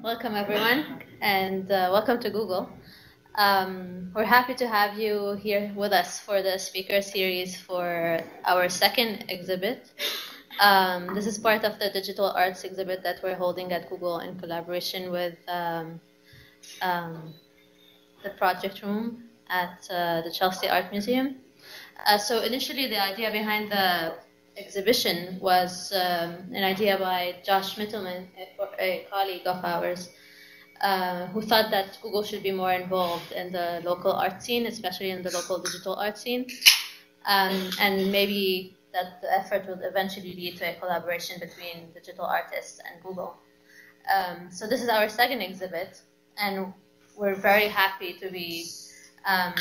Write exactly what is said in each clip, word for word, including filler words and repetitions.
Welcome, everyone, and uh, welcome to Google. Um, we're happy to have you here with us for the speaker series for our second exhibit. Um, this is part of the digital arts exhibit that we're holding at Google in collaboration with um, um, the project room at uh, the Chelsea Art Museum. Uh, so initially, the idea behind the exhibition was um, an idea by Josh Mittelman, a colleague of ours, uh, who thought that Google should be more involved in the local art scene, especially in the local digital art scene, um, and maybe that the effort would eventually lead to a collaboration between digital artists and Google. Um, so this is our second exhibit, and we're very happy to be um,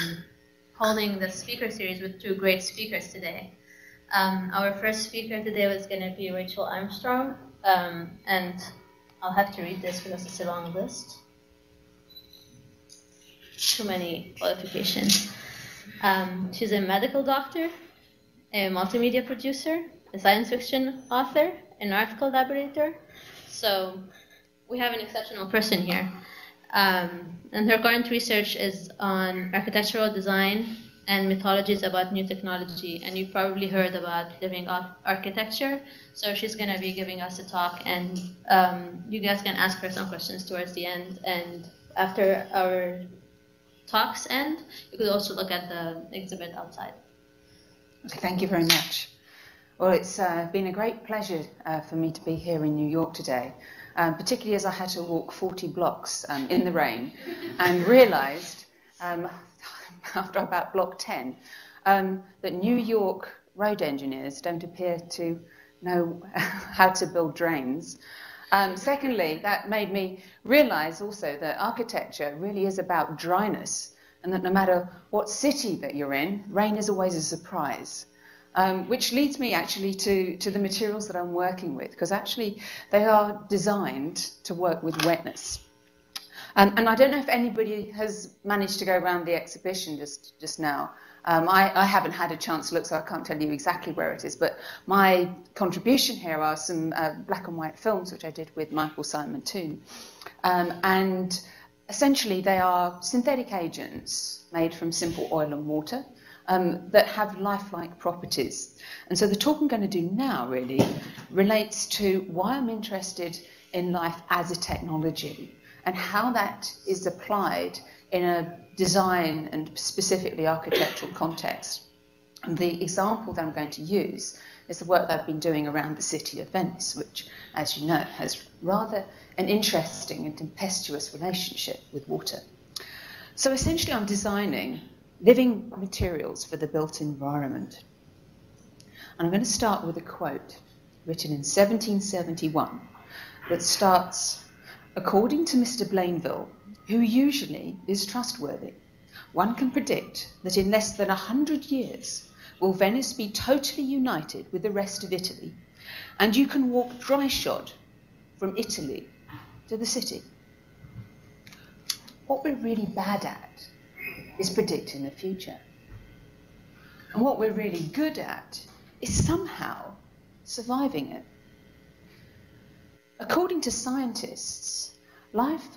holding the speaker series with two great speakers today. Um, our first speaker today was going to be Rachel Armstrong, um, and I'll have to read this because it's a long list. Too many qualifications. Um, she's a medical doctor, a multimedia producer, a science fiction author, an art collaborator. So we have an exceptional person here. Um, and her current research is on architectural design and mythologies about new technology, and you probably heard about living architecture. So she's going to be giving us a talk, and um, you guys can ask her some questions towards the end. And after our talks end, you could also look at the exhibit outside. Okay, thank you very much. Well, it's uh, been a great pleasure uh, for me to be here in New York today, uh, particularly as I had to walk forty blocks um, in the rain and realized um, after about block ten, um, that New York road engineers don't appear to know how to build drains. Um, secondly, that made me realise also that architecture really is about dryness, and that no matter what city that you're in, rain is always a surprise. Um, which leads me actually to, to the materials that I'm working with, because actually they are designed to work with wetness. Um, and I don't know if anybody has managed to go around the exhibition just, just now. Um, I, I haven't had a chance to look, so I can't tell you exactly where it is. But my contribution here are some uh, black and white films, which I did with Michael Simon Toon. Um, and essentially, they are synthetic agents made from simple oil and water um, that have lifelike properties. And so the talk I'm going to do now really relates to why I'm interested in life as a technology, and how that is applied in a design and specifically architectural context. And the example that I'm going to use is the work that I've been doing around the city of Venice, which, as you know, has rather an interesting and tempestuous relationship with water. So essentially I'm designing living materials for the built environment. And I'm going to start with a quote written in seventeen seventy-one that starts, "According to Mister Blainville, who usually is trustworthy, one can predict that in less than a hundred years will Venice be totally united with the rest of Italy, and you can walk dryshod from Italy to the city." What we're really bad at is predicting the future. And what we're really good at is somehow surviving it. According to scientists, life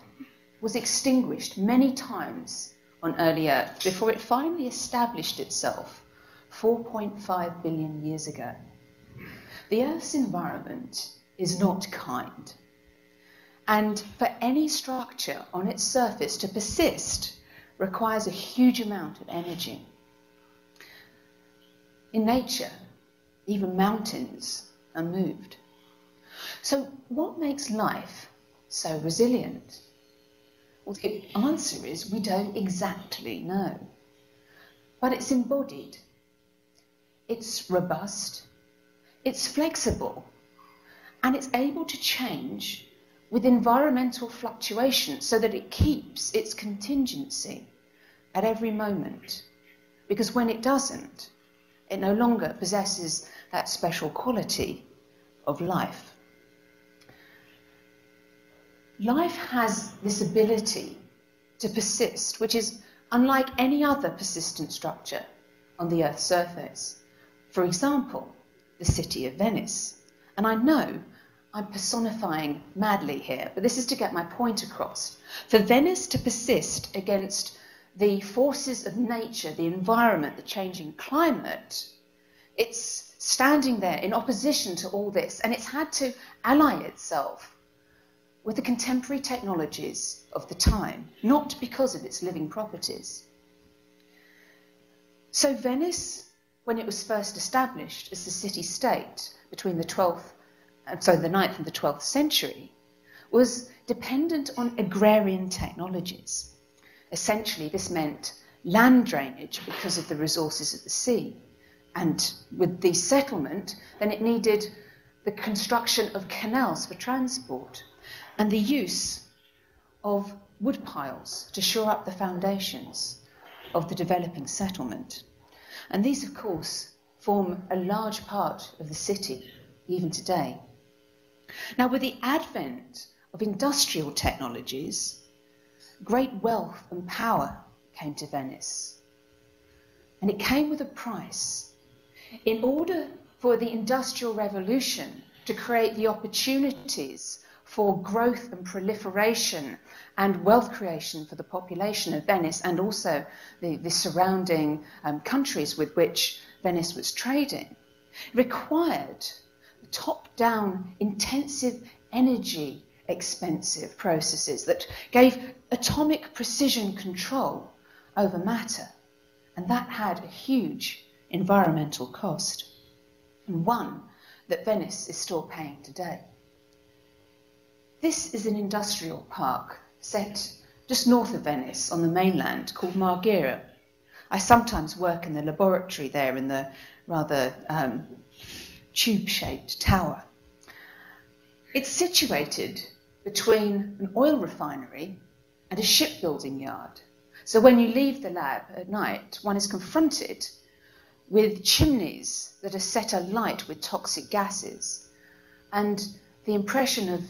was extinguished many times on early Earth before it finally established itself four point five billion years ago. The Earth's environment is not kind. And for any structure on its surface to persist requires a huge amount of energy. In nature, even mountains are moved. So what makes life so resilient? Well, the answer is we don't exactly know. But it's embodied. It's robust. It's flexible. And it's able to change with environmental fluctuations so that it keeps its contingency at every moment. Because when it doesn't, it no longer possesses that special quality of life. Life has this ability to persist, which is unlike any other persistent structure on the Earth's surface. For example, the city of Venice. And I know I'm personifying madly here, but this is to get my point across. For Venice to persist against the forces of nature, the environment, the changing climate, it's standing there in opposition to all this, and it's had to ally itself with the contemporary technologies of the time, not because of its living properties. So Venice, when it was first established as a city-state between the twelfth, sorry, the ninth and the twelfth century, was dependent on agrarian technologies. Essentially, this meant land drainage because of the resources of the sea. And with the settlement, then it needed the construction of canals for transport and the use of wood piles to shore up the foundations of the developing settlement. And these, of course, form a large part of the city, even today. Now, with the advent of industrial technologies, great wealth and power came to Venice. And it came with a price. In order for the Industrial Revolution to create the opportunities for growth and proliferation and wealth creation for the population of Venice and also the, the surrounding um, countries with which Venice was trading, required top-down, intensive energy expensive processes that gave atomic precision control over matter, and that had a huge environmental cost, and one that Venice is still paying today. This is an industrial park set just north of Venice on the mainland called Marghera. I sometimes work in the laboratory there in the rather um, tube-shaped tower. It's situated between an oil refinery and a shipbuilding yard. So when you leave the lab at night, one is confronted with chimneys that are set alight with toxic gases and the impression of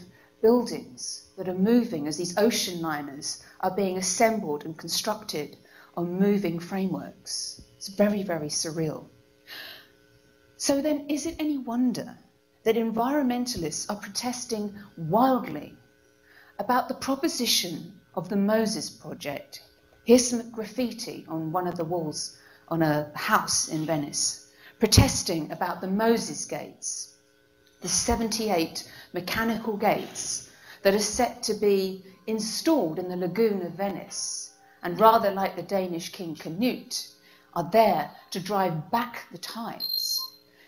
buildings that are moving as these ocean liners are being assembled and constructed on moving frameworks. It's very, very surreal. So then, is it any wonder that environmentalists are protesting wildly about the proposition of the Moses project? Here's some graffiti on one of the walls on a house in Venice, protesting about the Moses gates, the seventy-eight mechanical gates that are set to be installed in the lagoon of Venice, and rather like the Danish king Canute, are there to drive back the tides,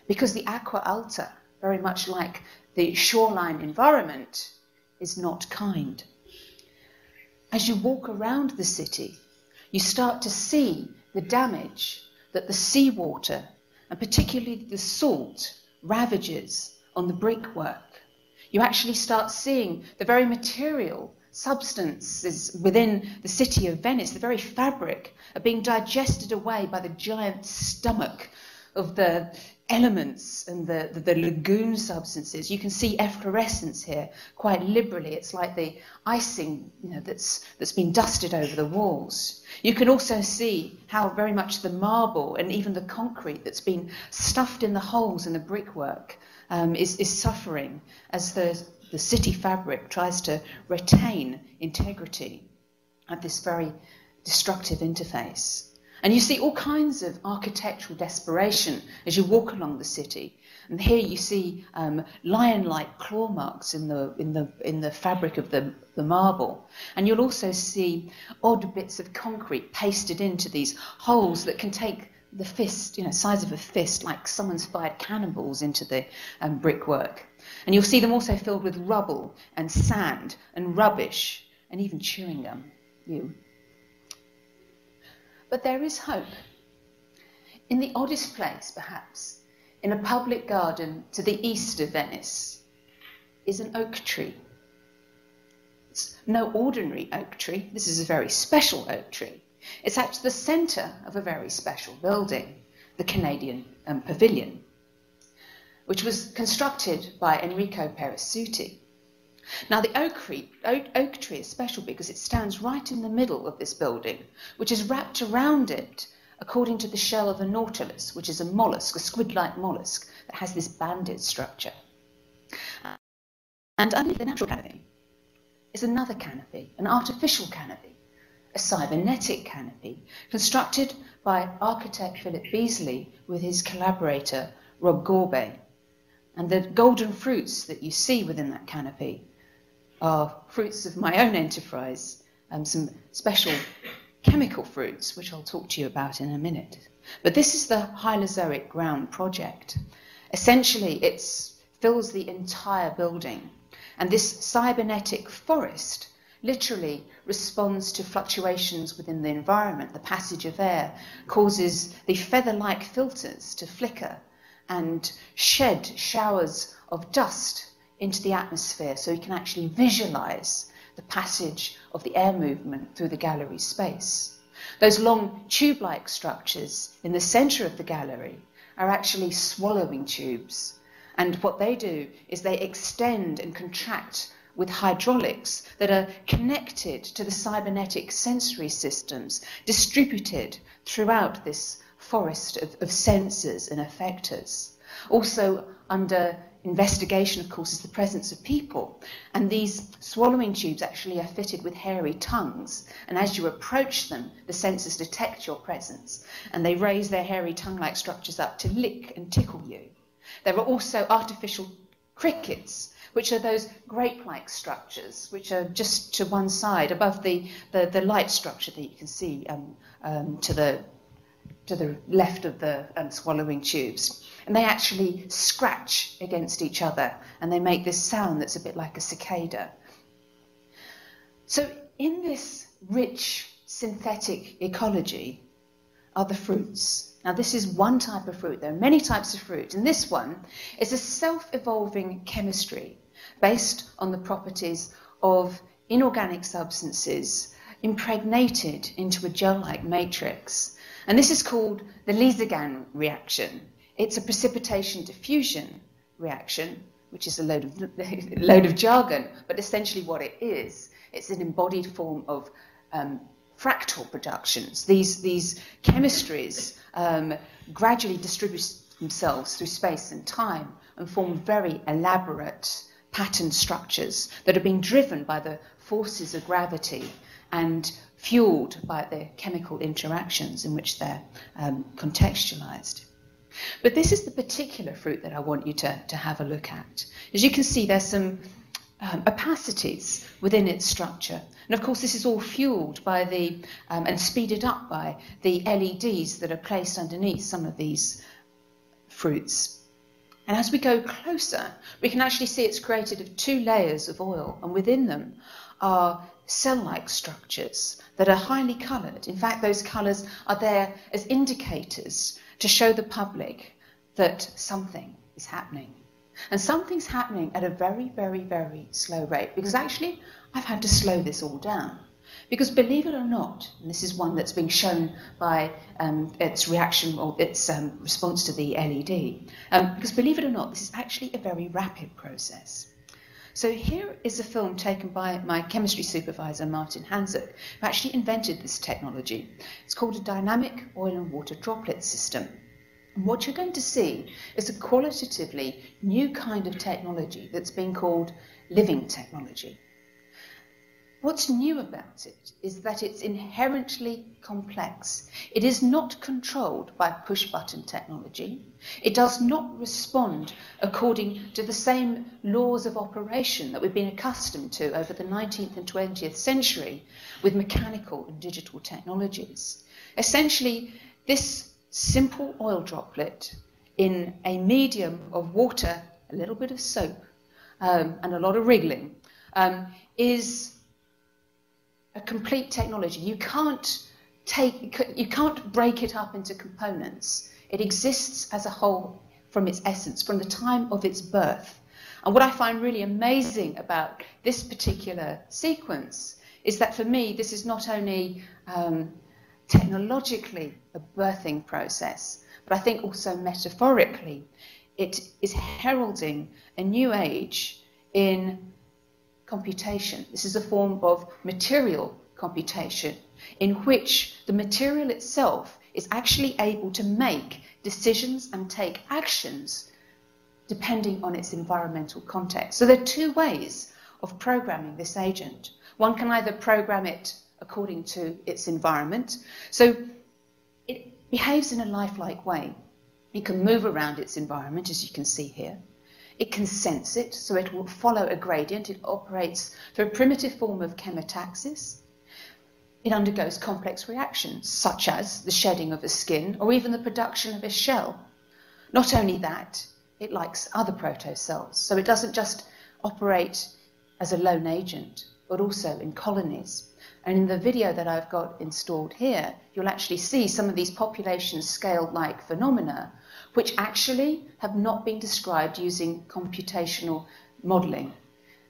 because the aqua alta, very much like the shoreline environment, is not kind. As you walk around the city, you start to see the damage that the seawater, and particularly the salt, ravages on the brickwork. You actually start seeing the very material substances within the city of Venice, the very fabric, are being digested away by the giant stomach of the elements and the, the, the lagoon substances. You can see efflorescence here quite liberally. It's like the icing, you know, that's, that's been dusted over the walls. You can also see how very much the marble and even the concrete that's been stuffed in the holes in the brickwork um, is, is suffering as the, the city fabric tries to retain integrity at this very destructive interface. And you see all kinds of architectural desperation as you walk along the city. And here you see um, lion-like claw marks in the, in the, in the fabric of the, the marble. And you'll also see odd bits of concrete pasted into these holes that can take the fist, you know, size of a fist, like someone's fired cannonballs into the um, brickwork. And you'll see them also filled with rubble and sand and rubbish and even chewing gum. You. But there is hope. In the oddest place, perhaps, in a public garden to the east of Venice, is an oak tree. It's no ordinary oak tree. This is a very special oak tree. It's at the centre of a very special building, the Canadian um, Pavilion, which was constructed by Enrico Perisutti. Now, the oak tree, oak, oak tree is special because it stands right in the middle of this building, which is wrapped around it according to the shell of a nautilus, which is a mollusk, a squid-like mollusk that has this banded structure. And underneath the natural canopy is another canopy, an artificial canopy, a cybernetic canopy, constructed by architect Philip Beasley with his collaborator Rob Gorbet. And the golden fruits that you see within that canopy are fruits of my own enterprise, um, some special chemical fruits, which I'll talk to you about in a minute. But this is the Hylozoic ground project. Essentially, it fills the entire building. And this cybernetic forest literally responds to fluctuations within the environment. The passage of air causes the feather-like filters to flicker and shed showers of dust into the atmosphere, so you can actually visualize the passage of the air movement through the gallery space. Those long tube-like structures in the center of the gallery are actually swallowing tubes, and what they do is they extend and contract with hydraulics that are connected to the cybernetic sensory systems distributed throughout this forest of, of sensors and effectors. Also under investigation, of course, is the presence of people, and these swallowing tubes actually are fitted with hairy tongues, and as you approach them, the sensors detect your presence, and they raise their hairy tongue-like structures up to lick and tickle you. There are also artificial crickets, which are those grape-like structures, which are just to one side, above the, the, the light structure that you can see um, um, to, the, to the left of the um, swallowing tubes. And they actually scratch against each other, and they make this sound that's a bit like a cicada. So in this rich synthetic ecology are the fruits. Now, this is one type of fruit. There are many types of fruit, and this one is a self-evolving chemistry based on the properties of inorganic substances impregnated into a gel-like matrix. And this is called the Liesegang reaction. It's a precipitation diffusion reaction, which is a load of, a load of jargon, but essentially what it is, it's an embodied form of um, fractal productions. These, these chemistries um, gradually distribute themselves through space and time and form very elaborate pattern structures that are being driven by the forces of gravity and fueled by the chemical interactions in which they're um, contextualized. But this is the particular fruit that I want you to, to have a look at. As you can see, there's some um, opacities within its structure. And of course, this is all fueled by the, um, and speeded up by the L E Ds that are placed underneath some of these fruits. And as we go closer, we can actually see it's created of two layers of oil, and within them are cell-like structures that are highly coloured. In fact, those colours are there as indicators to show the public that something is happening. And something's happening at a very, very, very slow rate, because actually I've had to slow this all down. Because believe it or not, and this is one that's being shown by um, its reaction or its um, response to the L E D, um, because believe it or not, this is actually a very rapid process. So here is a film taken by my chemistry supervisor, Martin Hansuk, who actually invented this technology. It's called a dynamic oil and water droplet system. And what you're going to see is a qualitatively new kind of technology that's been called living technology. What's new about it is that it's inherently complex. It is not controlled by push-button technology. It does not respond according to the same laws of operation that we've been accustomed to over the nineteenth and twentieth century with mechanical and digital technologies. Essentially, this simple oil droplet in a medium of water, a little bit of soap, um, and a lot of wriggling, um, is a complete technology. You can't take, you can't break it up into components. It exists as a whole from its essence, from the time of its birth. And what I find really amazing about this particular sequence is that for me, this is not only um, technologically a birthing process, but I think also metaphorically, it is heralding a new age in computation. This is a form of material computation in which the material itself is actually able to make decisions and take actions depending on its environmental context. So there are two ways of programming this agent. One can either program it according to its environment, so it behaves in a lifelike way. It can move around its environment, as you can see here. It can sense it, so it will follow a gradient. It operates through a primitive form of chemotaxis. It undergoes complex reactions, such as the shedding of a skin or even the production of a shell. Not only that, it likes other protocells, so it doesn't just operate as a lone agent, but also in colonies. And in the video that I've got installed here, you'll actually see some of these population scale-like phenomena, which actually have not been described using computational modeling.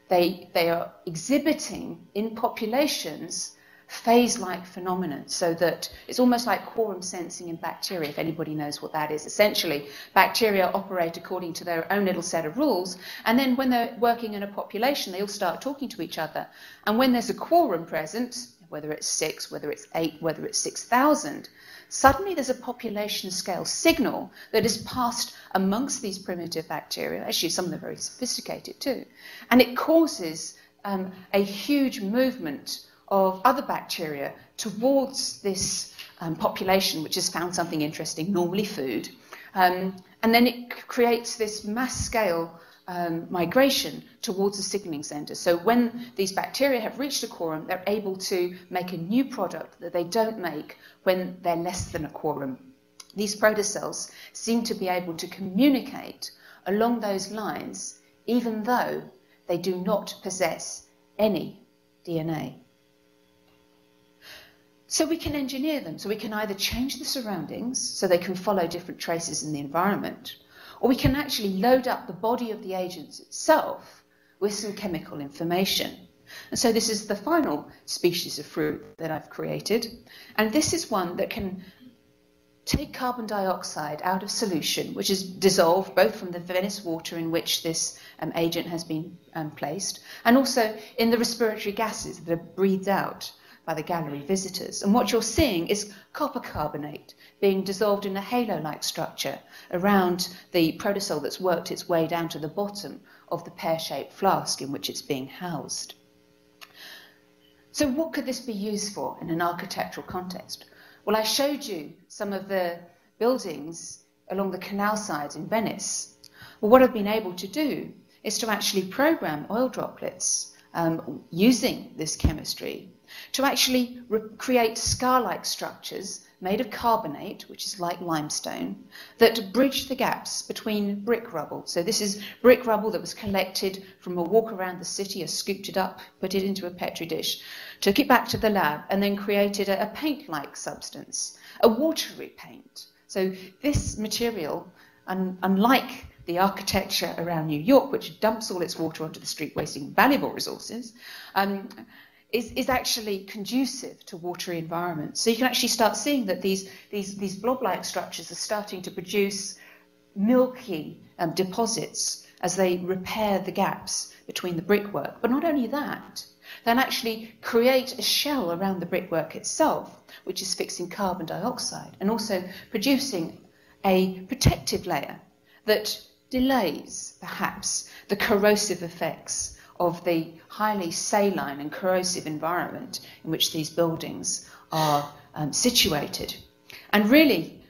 They, they are exhibiting in populations phase-like phenomena, so that it's almost like quorum sensing in bacteria, if anybody knows what that is. Essentially, bacteria operate according to their own little set of rules, and then when they're working in a population, they all start talking to each other. And when there's a quorum present, whether it's six, whether it's eight, whether it's six thousand, suddenly there's a population scale signal that is passed amongst these primitive bacteria, actually some of them are very sophisticated too, and it causes um, a huge movement of other bacteria towards this um, population, which has found something interesting, normally food. Um, and then it creates this mass scale um, migration towards a signaling center. So when these bacteria have reached a quorum, they're able to make a new product that they don't make when they're less than a quorum. These protocells seem to be able to communicate along those lines, even though they do not possess any D N A. So we can engineer them. So we can either change the surroundings so they can follow different traces in the environment, or we can actually load up the body of the agent itself with some chemical information. And so this is the final species of fruit that I've created. And this is one that can take carbon dioxide out of solution, which is dissolved both from the Venice water in which this um, agent has been um, placed, and also in the respiratory gases that are breathed out by the gallery visitors. And what you're seeing is copper carbonate being dissolved in a halo-like structure around the protocell that's worked its way down to the bottom of the pear-shaped flask in which it's being housed. So what could this be used for in an architectural context? Well, I showed you some of the buildings along the canal sides in Venice. Well, what I've been able to do is to actually program oil droplets um, using this chemistry to actually create scar-like structures made of carbonate, which is like limestone, that bridge the gaps between brick rubble. So this is brick rubble that was collected from a walk around the city, or scooped it up, put it into a petri dish, took it back to the lab, and then created a, a paint-like substance, a watery paint. So this material, un unlike the architecture around New York, which dumps all its water onto the street, wasting valuable resources, um, Is, is actually conducive to watery environments. So you can actually start seeing that these, these, these blob-like structures are starting to produce milky um, deposits as they repair the gaps between the brickwork. But not only that, they'll actually create a shell around the brickwork itself, which is fixing carbon dioxide and also producing a protective layer that delays, perhaps, the corrosive effects of the highly saline and corrosive environment in which these buildings are um, situated. And really,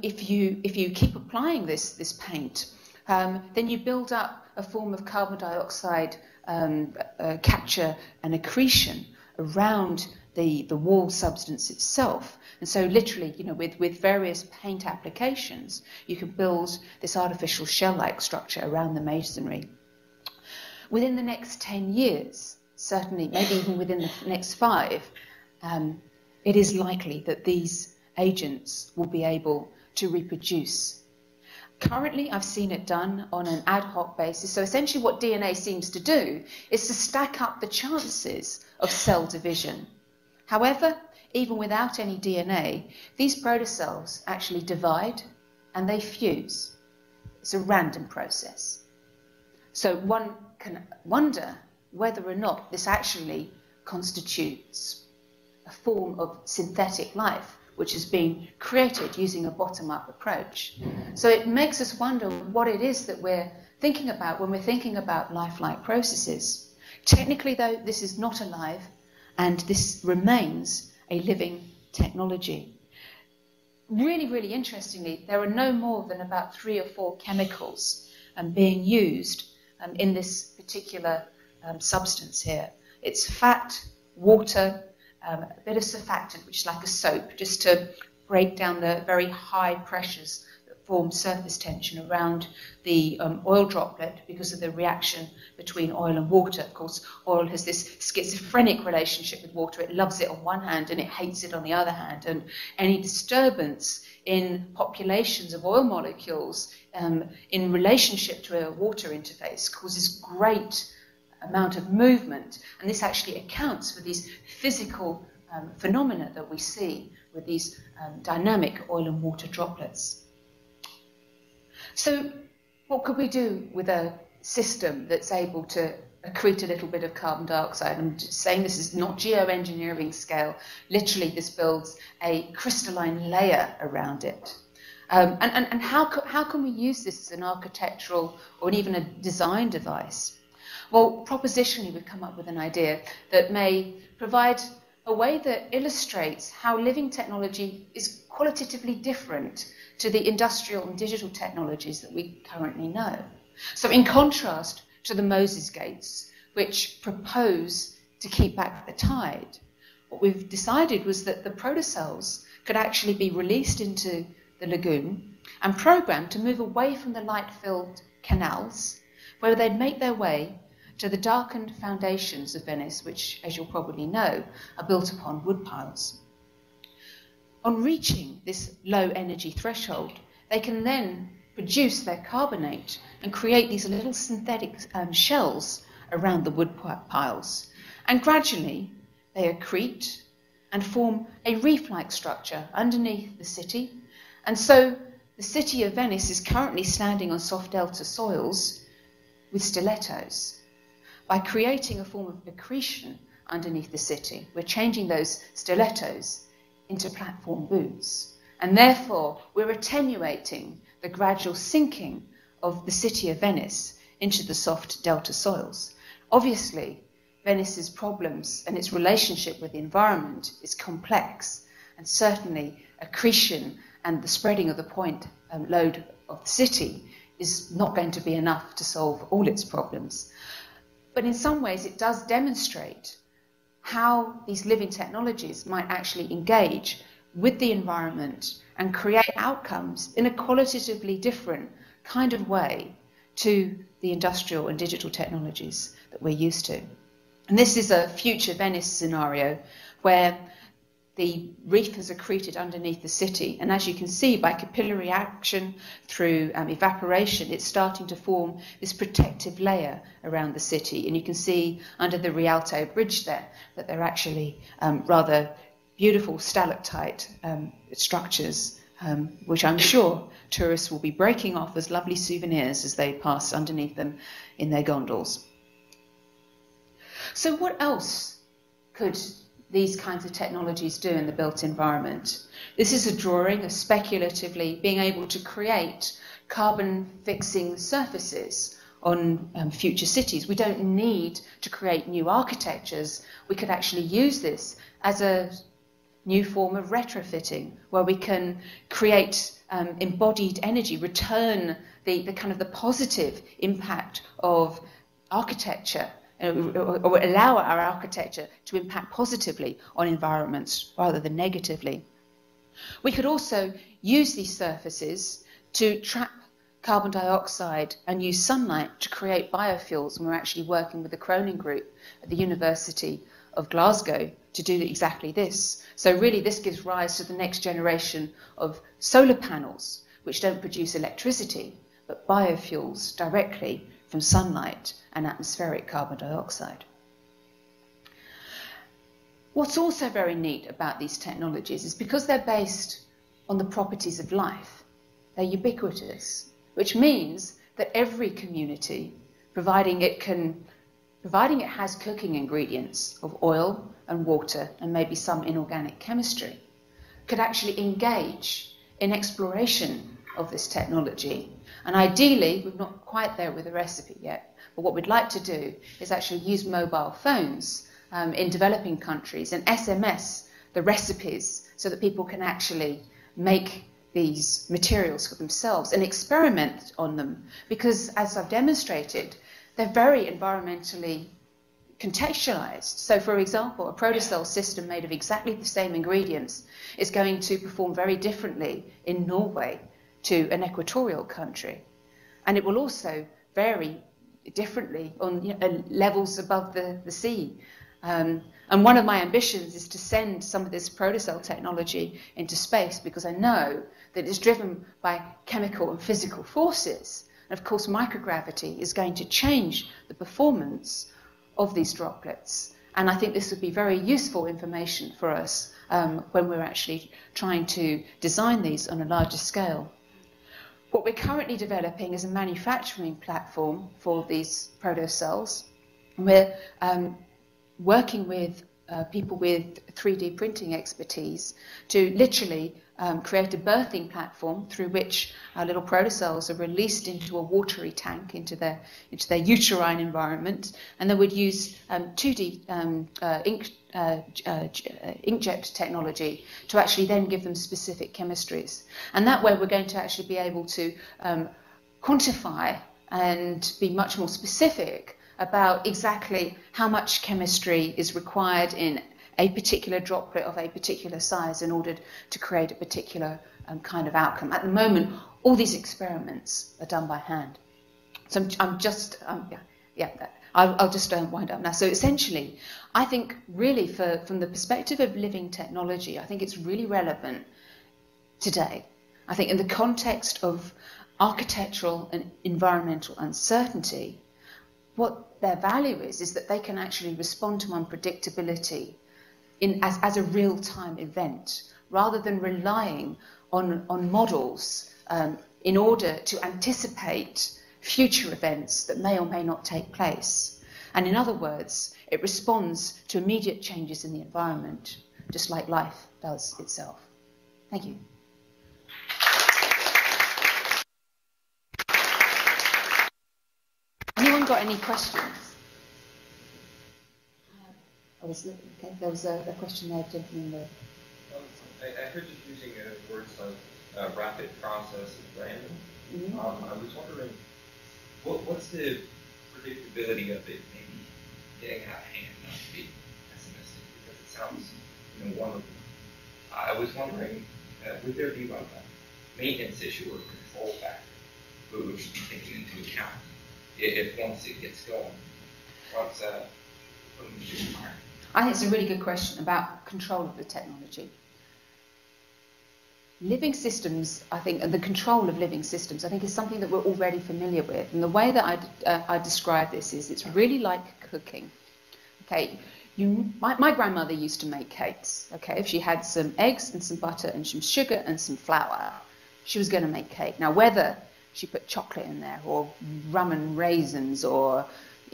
if you, if you keep applying this, this paint, um, then you build up a form of carbon dioxide um, uh, capture and accretion around the, the wall substance itself. And so literally, you know, with, with various paint applications, you can build this artificial shell-like structure around the masonry. Within the next ten years, certainly, maybe even within the next five, um, it is likely that these agents will be able to reproduce. Currently, I've seen it done on an ad hoc basis. So essentially what D N A seems to do is to stack up the chances of cell division. However, even without any D N A, these protocells actually divide and they fuse. It's a random process. So one can wonder whether or not this actually constitutes a form of synthetic life, which has been created using a bottom-up approach. So it makes us wonder what it is that we're thinking about when we're thinking about lifelike processes. Technically, though, this is not alive, and this remains a living technology. Really, really interestingly, there are no more than about three or four chemicals um, being used um, in this particular um, substance here. It's fat, water, um, a bit of surfactant, which is like a soap, just to break down the very high pressures that form surface tension around the um, oil droplet because of the reaction between oil and water. Of course, oil has this schizophrenic relationship with water. It loves it on one hand and it hates it on the other hand. And any disturbance in populations of oil molecules um, in relationship to a water interface causes great amount of movement. And this actually accounts for these physical um, phenomena that we see with these um, dynamic oil and water droplets. So what could we do with a system that's able to accrete a little bit of carbon dioxide? I'm just saying this is not geoengineering scale. Literally, this builds a crystalline layer around it. Um, and and, and how, how can we use this as an architectural or even a design device? Well, propositionally, we've come up with an idea that may provide a way that illustrates how living technology is qualitatively different to the industrial and digital technologies that we currently know. So in contrast to the Moses gates, which propose to keep back the tide, what we've decided was that the protocells could actually be released into the lagoon and programmed to move away from the light-filled canals, where they'd make their way to the darkened foundations of Venice, which, as you'll probably know, are built upon wood piles. On reaching this low energy threshold, they can then produce their carbonate and create these little synthetic um, shells around the wood piles. And gradually, they accrete and form a reef-like structure underneath the city. And so the city of Venice is currently standing on soft delta soils with stilettos. By creating a form of accretion underneath the city, we're changing those stilettos into platform boots. And therefore, we're attenuating the gradual sinking of the city of Venice into the soft delta soils. Obviously, Venice's problems and its relationship with the environment is complex, and certainly accretion and the spreading of the point um, load of the city is not going to be enough to solve all its problems. But in some ways, it does demonstrate how these living technologies might actually engage with the environment and create outcomes in a qualitatively different kind of way to the industrial and digital technologies that we're used to. And this is a future Venice scenario where the reef has accreted underneath the city, and as you can see, by capillary action through um, evaporation, it's starting to form this protective layer around the city. And you can see under the Rialto Bridge there that they're actually um, rather beautiful stalactite um, structures, um, which I'm sure tourists will be breaking off as lovely souvenirs as they pass underneath them in their gondolas. So what else could these kinds of technologies do in the built environment? This is a drawing of speculatively being able to create carbon-fixing surfaces on um, future cities. We don't need to create new architectures. We could actually use this as a new form of retrofitting, where we can create um, embodied energy, return the, the kind of the positive impact of architecture, or allow our architecture to impact positively on environments rather than negatively. We could also use these surfaces to trap carbon dioxide and use sunlight to create biofuels, and we're actually working with the Cronin group at the University of Glasgow to do exactly this. So really this gives rise to the next generation of solar panels, which don't produce electricity, but biofuels directly from sunlight and atmospheric carbon dioxide. What's also very neat about these technologies is because they're based on the properties of life, they're ubiquitous, which means that every community, providing it can, providing it has cooking ingredients of oil and water and maybe some inorganic chemistry, could actually engage in exploration of this technology. And ideally, we're not quite there with the recipe yet, but what we'd like to do is actually use mobile phones um, in developing countries and S M S the recipes so that people can actually make these materials for themselves and experiment on them, because as I've demonstrated, they're very environmentally contextualized. So for example, a protocell system made of exactly the same ingredients is going to perform very differently in Norway to an equatorial country. And it will also vary differently on, you know, levels above the, the sea. Um, and one of my ambitions is to send some of this protocell technology into space, because I know that it's driven by chemical and physical forces. And of course, microgravity is going to change the performance of these droplets. And I think this would be very useful information for us um, when we're actually trying to design these on a larger scale. What we're currently developing is a manufacturing platform for these protocells. We're um, working with uh, people with three D printing expertise to literally um, create a birthing platform through which our little protocells are released into a watery tank, into their, into their uterine environment, and then we'd use um, two D um, uh, ink, uh, uh, inkjet technology to actually then give them specific chemistries. And that way we're going to actually be able to um, quantify and be much more specific about exactly how much chemistry is required in a particular droplet of a particular size in order to create a particular um, kind of outcome. At the moment, all these experiments are done by hand. So I'm, I'm just, um, yeah, yeah I'll, I'll just um, wind up now. So essentially, I think really for, from the perspective of living technology, I think it's really relevant today. I think in the context of architectural and environmental uncertainty, what their value is, is that they can actually respond to unpredictability in, as, as a real-time event, rather than relying on, on models um, in order to anticipate future events that may or may not take place. And in other words, it responds to immediate changes in the environment, just like life does itself. Thank you. Got any questions? I was looking, okay, there was a, a question there, gentleman there. Um, I, I heard you using a word like uh, rapid process and random. Mm-hmm. um, I was wondering, what, what's the predictability of it maybe getting out of hand? Not to be pessimistic, because it sounds, you know, one of them. I was wondering, uh, would there be like a maintenance issue or control factor which should be taken into account if once it gets going? What's, uh, what do you do? I think it's a really good question about control of the technology. Living systems, I think, and the control of living systems, I think is something that we're already familiar with. And the way that I, uh, I describe this is it's really like cooking. Okay, you, my, my grandmother used to make cakes. Okay, if she had some eggs and some butter and some sugar and some flour, she was going to make cake. Now, whether she put chocolate in there, or rum and raisins, or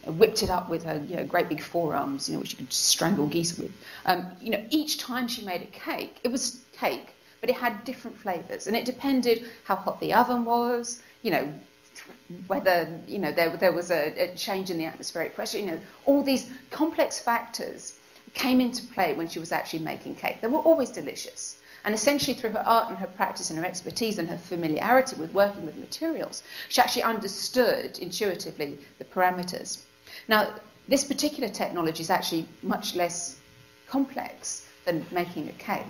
whipped it up with her, you know, great big forearms, you know, which you could strangle geese with. Um, you know, each time she made a cake, it was cake, but it had different flavours, and it depended how hot the oven was, you know, whether, you know, there, there was a, a change in the atmospheric pressure. You know, all these complex factors came into play when she was actually making cake. They were always delicious. And essentially through her art and her practice and her expertise and her familiarity with working with materials, she actually understood intuitively the parameters. Now, this particular technology is actually much less complex than making a cake.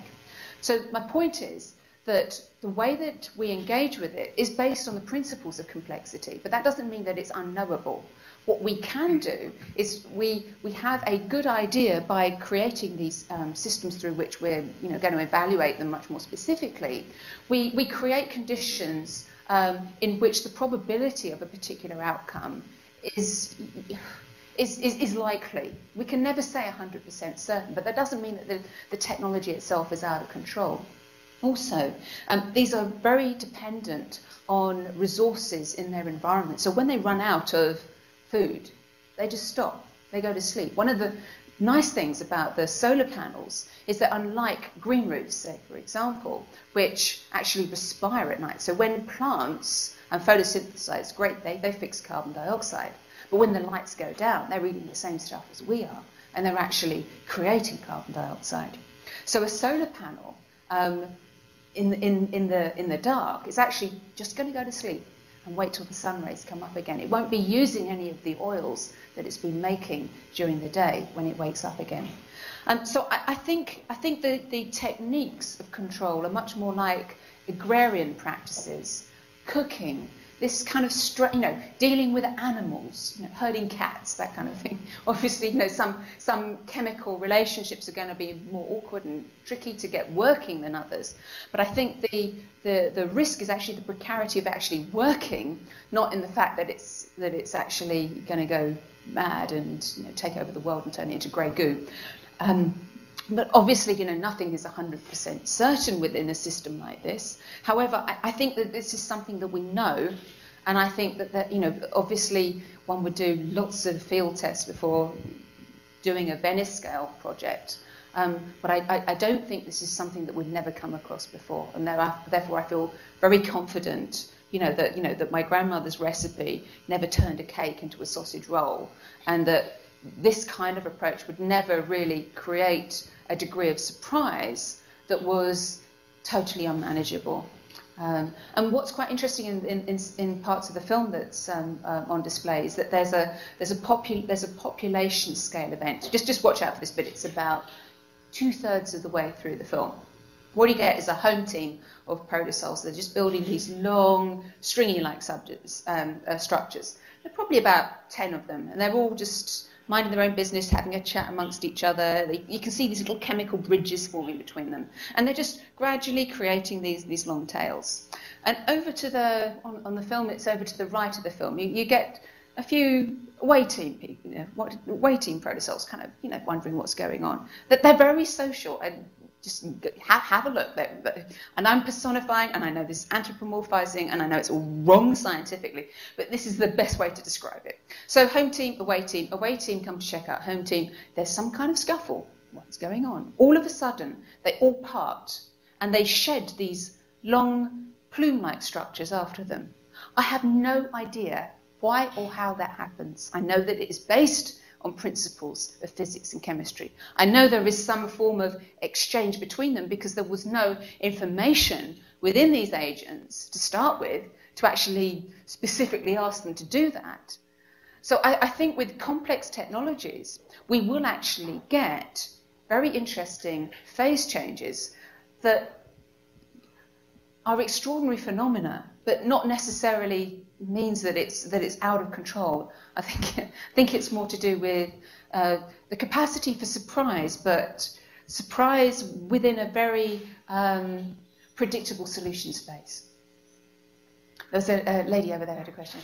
So my point is that the way that we engage with it is based on the principles of complexity, but that doesn't mean that it's unknowable. What we can do is we, we have a good idea by creating these um, systems through which we're, you know, going to evaluate them much more specifically. We, we create conditions um, in which the probability of a particular outcome is, is, is, is likely. We can never say one hundred percent certain, but that doesn't mean that the, the technology itself is out of control. Also, um, these are very dependent on resources in their environment. So when they run out of food, they just stop. They go to sleep. One of the nice things about the solar panels is that unlike green roofs, say, for example, which actually respire at night. So when plants and photosynthesize, great, they, they fix carbon dioxide. But when the lights go down, they're eating the same stuff as we are, and they're actually creating carbon dioxide. So a solar panel um, in, in, in, the, in the dark is actually just going to go to sleep and wait till the sun rays come up again. It won't be using any of the oils that it's been making during the day when it wakes up again. Um, so I, I think, I think the, the techniques of control are much more like agrarian practices, cooking, this kind of, stra you know, dealing with animals, you know, herding cats, that kind of thing. Obviously, you know, some, some chemical relationships are going to be more awkward and tricky to get working than others. But I think the, the, the risk is actually the precarity of actually working, not in the fact that it's, that it's actually going to go mad and, you know, take over the world and turn it into grey goo. Um, But obviously, you know, nothing is one hundred percent certain within a system like this. However, I, I think that this is something that we know, and I think that, that, you know, obviously one would do lots of field tests before doing a Venice-scale project. Um, but I, I, I don't think this is something that we've never come across before, and there are, therefore I feel very confident, you know, that, you know, that my grandmother's recipe never turned a cake into a sausage roll, and that this kind of approach would never really create a degree of surprise that was totally unmanageable. Um, and what's quite interesting in, in, in parts of the film that's um, uh, on display is that there's a there's a popu there's a population scale event. Just just watch out for this bit. It's about two thirds of the way through the film. What you get is a home team of protosols. They're just building these long, stringy-like subjects, um, uh, structures. There are probably about ten of them, and they're all just minding their own business, having a chat amongst each other. They, you can see these little chemical bridges forming between them. And they're just gradually creating these, these long tails. And over to the, on, on the film, it's over to the right of the film. You, you get a few waiting people, you know, waiting protosols, kind of, you know, wondering what's going on. That they're very social, and just have, have a look. They're, and I'm personifying, and I know this is anthropomorphizing, and I know it's all wrong scientifically, but this is the best way to describe it. So home team, away team, away team come to check out home team. There's some kind of scuffle. What's going on? All of a sudden, they all part, and they shed these long plume-like structures after them. I have no idea why or how that happens. I know that it is based on principles of physics and chemistry. I know there is some form of exchange between them because there was no information within these agents to start with to actually specifically ask them to do that. So I, I think with complex technologies, we will actually get very interesting phase changes that are extraordinary phenomena, but not necessarily means that it's that it's out of control. I think I think it's more to do with uh, the capacity for surprise, but surprise within a very um, predictable solution space. There's a, a lady over there had a question.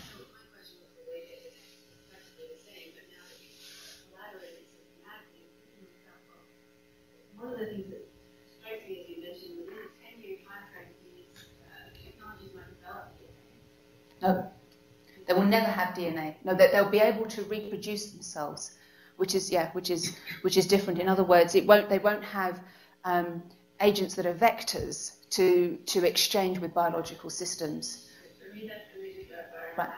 One of the things that strikes me is you mentioned within a ten-year contract, these technologies might develop. No, they will never have D N A. No, that they'll be able to reproduce themselves, which is yeah, which is which is different. In other words, it won't. They won't have um, agents that are vectors to to exchange with biological systems. Right.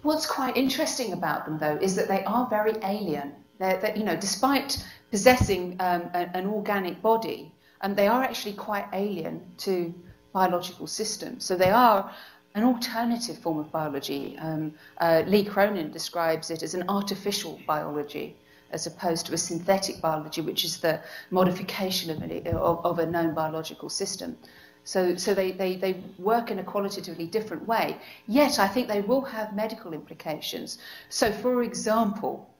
What's quite interesting about them, though, is that they are very alien. They're, they're, you know, despite possessing um, a, an organic body, um, they are actually quite alien to biological systems. So they are an alternative form of biology. Um, uh, Lee Cronin describes it as an artificial biology, as opposed to a synthetic biology, which is the modification of, an, of, of a known biological system. So, so they, they, they work in a qualitatively different way, yet I think they will have medical implications. So, for example,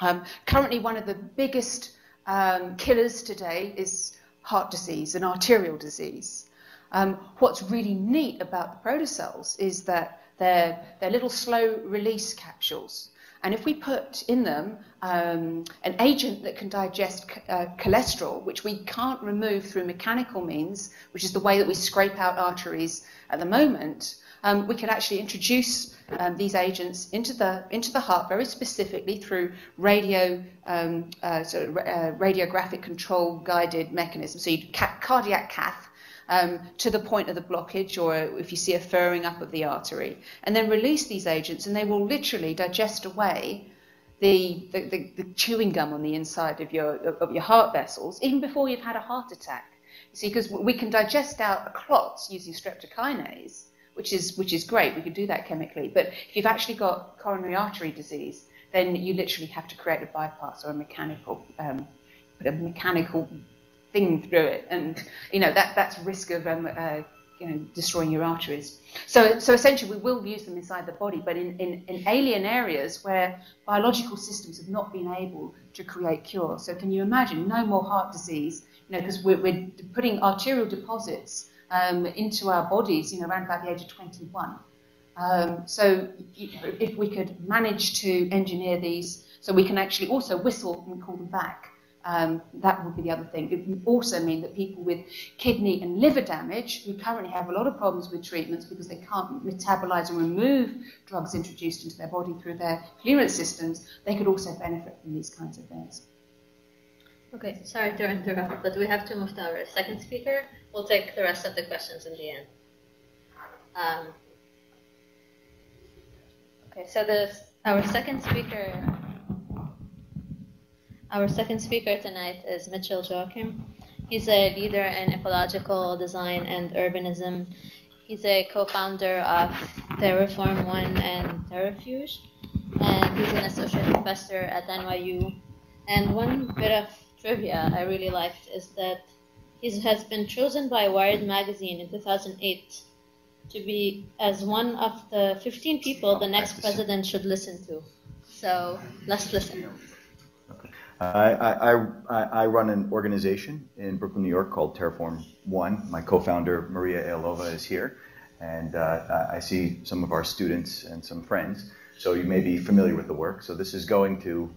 um, currently one of the biggest um, killers today is heart disease and arterial disease. Um, what's really neat about the protocells is that they're, they're little slow-release capsules, And if we put in them um, an agent that can digest uh, cholesterol, which we can't remove through mechanical means, which is the way that we scrape out arteries at the moment, um, we could actually introduce um, these agents into the into the heart very specifically through radio um, uh, sort of, uh, radiographic control guided mechanisms. So you'd ca cardiac cath. Um, to the point of the blockage, or if you see a furring up of the artery, and then release these agents, and they will literally digest away the, the, the, the chewing gum on the inside of your, of your heart vessels, even before you've had a heart attack. You see, because we can digest out a clot using streptokinase, which is, which is great, we can do that chemically, but if you've actually got coronary artery disease, then you literally have to create a bypass or a mechanical, um, a mechanical thing through it, and you know that that's risk of um, uh, you know destroying your arteries. So so essentially, we will use them inside the body, but in, in in alien areas where biological systems have not been able to create cure. So can you imagine? No more heart disease, you know, because we're, we're putting arterial deposits um, into our bodies, you know, around about the age of twenty-one. Um, so you know, if we could manage to engineer these, so we can actually also whistle and call them back. Um, that would be the other thing. It would also mean that people with kidney and liver damage, who currently have a lot of problems with treatments because they can't metabolize and remove drugs introduced into their body through their clearance systems, they could also benefit from these kinds of things. Okay, sorry to interrupt, but we have to move to our second speaker. We'll take the rest of the questions in the end. Um, okay, so the, our second speaker... Our second speaker tonight is Mitchell Joachim. He's a leader in ecological design and urbanism. He's a co-founder of Terreform ONE and Terrefuge, and he's an associate professor at N Y U. And one bit of trivia I really liked is that he has been chosen by Wired Magazine in two thousand eight to be as one of the fifteen people the next president should listen to. So let's listen. I, I, I run an organization in Brooklyn, New York called Terreform ONE. My co-founder, Maria Aelova, is here, and uh, I see some of our students and some friends, so you may be familiar with the work. So this is going to,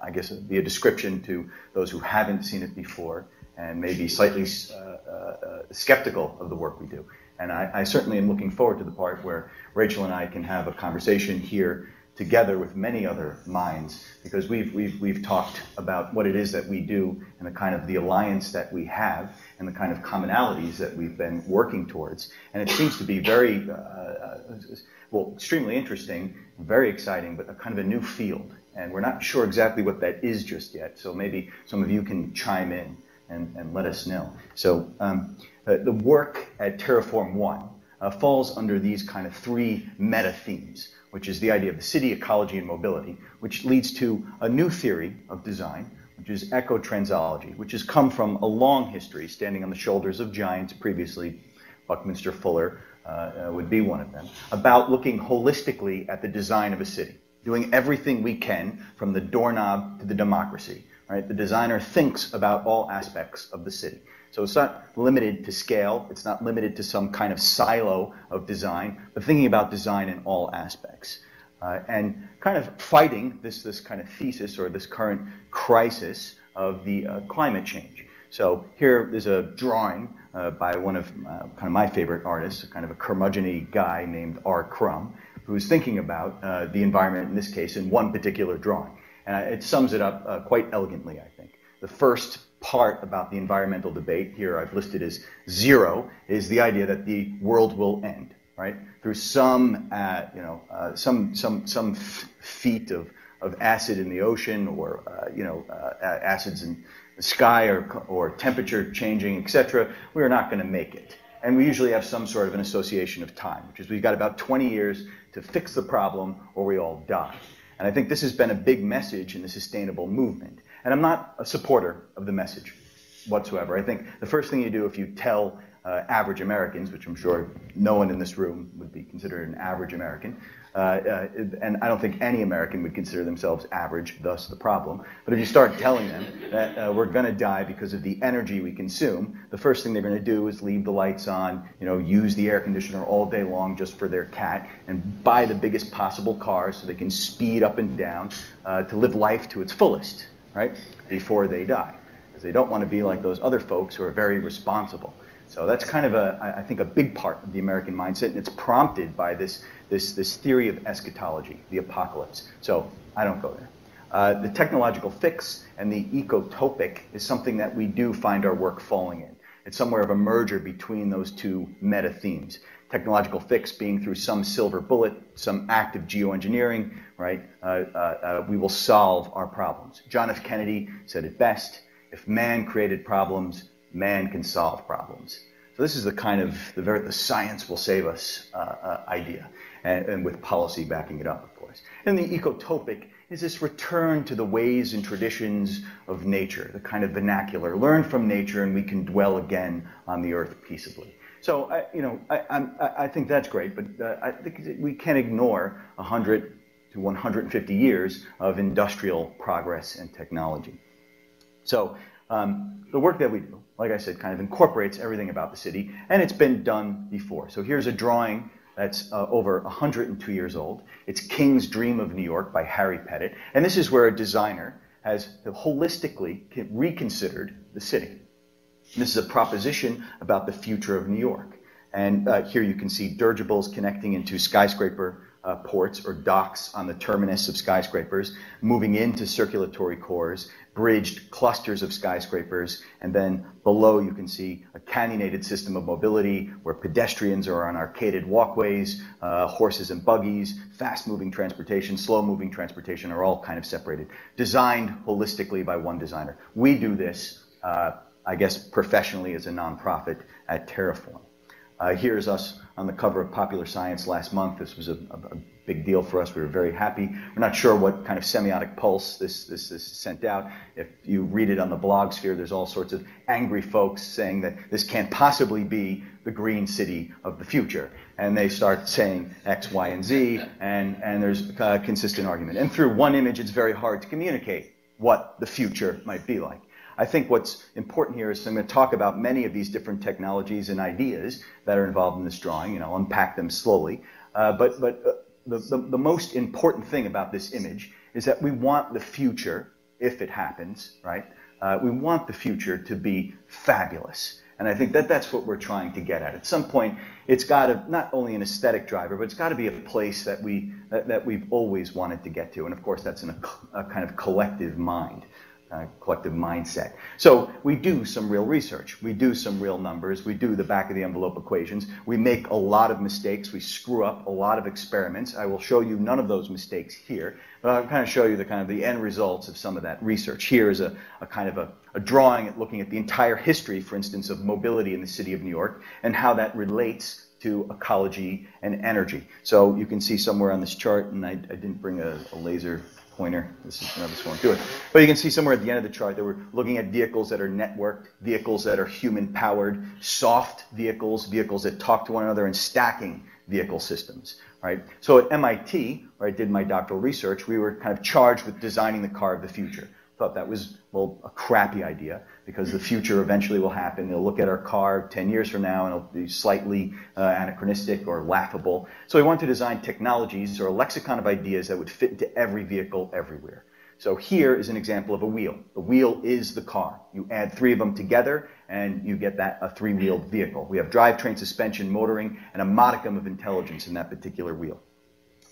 I guess, be a description to those who haven't seen it before and may be slightly uh, uh, skeptical of the work we do. And I, I certainly am looking forward to the part where Rachel and I can have a conversation here together with many other minds, because we've, we've, we've talked about what it is that we do and the kind of the alliance that we have and the kind of commonalities that we've been working towards. And it seems to be very, uh, well, extremely interesting, very exciting, but a kind of a new field. And we're not sure exactly what that is just yet, so maybe some of you can chime in and, and let us know. So um, uh, the work at Terreform ONE uh, falls under these kind of three meta themes, which is the idea of the city, ecology, and mobility, which leads to a new theory of design, which is ecotransology, which has come from a long history, standing on the shoulders of giants previously. Buckminster Fuller uh, would be one of them, about looking holistically at the design of a city, doing everything we can from the doorknob to the democracy. Right? The designer thinks about all aspects of the city. So it's not limited to scale, it's not limited to some kind of silo of design, but thinking about design in all aspects. Uh, and kind of fighting this, this kind of thesis or this current crisis of the uh, climate change. So here is a drawing uh, by one of uh, kind of my favorite artists, kind of a curmudgeon-y guy named R. Crumb, who's thinking about uh, the environment in this case in one particular drawing. And it sums it up uh, quite elegantly, I think. The first part about the environmental debate, here I've listed as zero, is the idea that the world will end, right? Through some, uh, you know, uh, some some some feet of of acid in the ocean, or uh, you know, uh, acids in the sky, or or temperature changing, et cetera. We are not going to make it, and we usually have some sort of an association of time, which is we've got about twenty years to fix the problem, or we all die. And I think this has been a big message in the sustainable movement. And I'm not a supporter of the message whatsoever. I think the first thing you do if you tell uh, average Americans, which I'm sure no one in this room would be considered an average American, uh, uh, and I don't think any American would consider themselves average, thus the problem. But if you start telling them that uh, we're going to die because of the energy we consume, the first thing they're going to do is leave the lights on, you know, use the air conditioner all day long just for their cat, and buy the biggest possible car so they can speed up and down uh, to live life to its fullest, right, before they die. Because they don't want to be like those other folks who are very responsible. So that's kind of, a, I think, a big part of the American mindset, and it's prompted by this, this, this theory of eschatology, the apocalypse. So I don't go there. Uh, the technological fix and the ecotopic is something that we do find our work falling in. It's somewhere of a merger between those two meta themes. Technological fix being through some silver bullet, some act of geoengineering, right? Uh, uh, uh, we will solve our problems. John F. Kennedy said it best, if man created problems, man can solve problems. So this is the kind of, the, very, the science will save us uh, uh, idea, and, and with policy backing it up, of course. And the ecotopic is this return to the ways and traditions of nature, the kind of vernacular, learn from nature and we can dwell again on the earth peaceably. So, I, you know, I, I'm, I think that's great, but uh, I think we can't ignore one hundred to one hundred fifty years of industrial progress and technology. So, um, the work that we do, like I said, kind of incorporates everything about the city, and it's been done before. So here's a drawing that's uh, over one hundred two years old. It's King's Dream of New York by Harry Pettit, and this is where a designer has holistically reconsidered the city. And this is a proposition about the future of New York. And uh, here you can see dirigibles connecting into skyscraper Uh, ports or docks on the terminus of skyscrapers, moving into circulatory cores, bridged clusters of skyscrapers, and then below you can see a cannonaded system of mobility where pedestrians are on arcaded walkways, uh, horses and buggies, fast-moving transportation, slow-moving transportation are all kind of separated, designed holistically by one designer. We do this, uh, I guess, professionally as a nonprofit at Terreform. Uh, here's us on the cover of Popular Science last month. This was a, a, a big deal for us. We were very happy. We're not sure what kind of semiotic pulse this, this, this sent out. If you read it on the blogosphere, there's all sorts of angry folks saying that this can't possibly be the green city of the future. And they start saying X, Y, and Z, and, and there's a consistent argument. And through one image, it's very hard to communicate what the future might be like. I think what's important here is I'm going to talk about many of these different technologies and ideas that are involved in this drawing, and I'll unpack them slowly. Uh, but but uh, the, the, the most important thing about this image is that we want the future, if it happens, right? Uh, we want the future to be fabulous. And I think that that's what we're trying to get at. At some point, it's got to, not only an aesthetic driver, but it's got to be a place that, we, that, that we've always wanted to get to. And of course, that's in a, a kind of collective mind. Uh, collective mindset. So we do some real research. We do some real numbers. We do the back of the envelope equations. We make a lot of mistakes. We screw up a lot of experiments. I will show you none of those mistakes here, but I'll kind of show you the kind of the end results of some of that research. Here is a, a kind of a, a drawing at looking at the entire history, for instance, of mobility in the city of New York and how that relates to ecology and energy. So you can see somewhere on this chart, and I, I didn't bring a, a laser pointer. This is another one to it. But you can see somewhere at the end of the chart that we're looking at vehicles that are networked, vehicles that are human-powered, soft vehicles, vehicles that talk to one another, and stacking vehicle systems. Right? So at M I T, where I did my doctoral research, we were kind of charged with designing the car of the future. Thought that was, well, a crappy idea because the future eventually will happen. They'll look at our car ten years from now and it'll be slightly uh, anachronistic or laughable. So we wanted to design technologies or a lexicon of ideas that would fit into every vehicle everywhere. So here is an example of a wheel. The wheel is the car. You add three of them together and you get that a three-wheeled vehicle. We have drivetrain, suspension, motoring, and a modicum of intelligence in that particular wheel.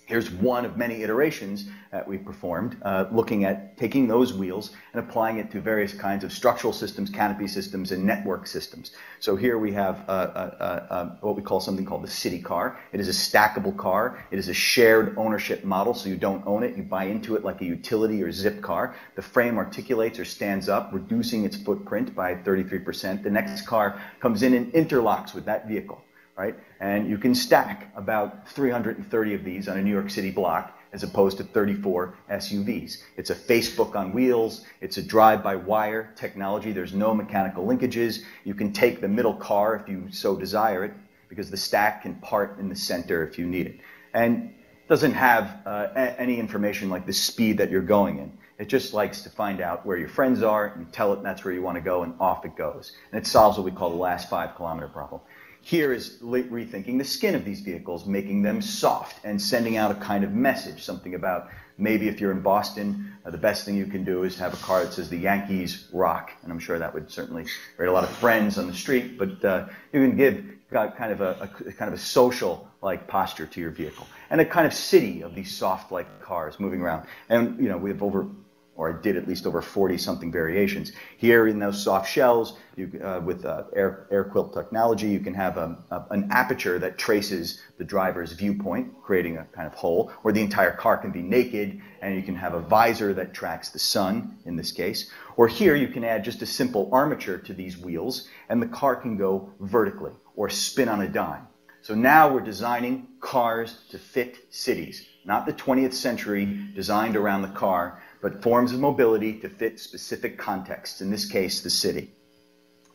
Here's one of many iterations that we performed, uh, looking at taking those wheels and applying it to various kinds of structural systems, canopy systems, and network systems. So here we have uh, uh, uh, what we call something called the city car. It is a stackable car. It is a shared ownership model, so you don't own it. You buy into it like a utility or zip car. The frame articulates or stands up, reducing its footprint by thirty-three percent. The next car comes in and interlocks with that vehicle. Right? And you can stack about three hundred thirty of these on a New York City block as opposed to thirty-four S U Vs. It's a Facebook on wheels. It's a drive-by-wire technology. There's no mechanical linkages. You can take the middle car if you so desire it, because the stack can part in the center if you need it. And it doesn't have uh, any information like the speed that you're going in. It just likes to find out where your friends are. You tell it that's where you want to go, and off it goes. And it solves what we call the last five-kilometer problem. Here is rethinking the skin of these vehicles, making them soft and sending out a kind of message, something about maybe if you're in Boston, uh, the best thing you can do is have a car that says the Yankees rock. And I'm sure that would certainly create a lot of friends on the street, but uh, you can give kind of a, a kind of a social like posture to your vehicle, and a kind of city of these soft like cars moving around. And you know, we have over, or I did at least over forty-something variations. Here in those soft shells, you, uh, with uh, air, air quilt technology, you can have a, a, an aperture that traces the driver's viewpoint, creating a kind of hole, or the entire car can be naked, and you can have a visor that tracks the sun, in this case. Or here, you can add just a simple armature to these wheels, and the car can go vertically, or spin on a dime. So now we're designing cars to fit cities, not the twentieth century designed around the car, but forms of mobility to fit specific contexts, in this case, the city.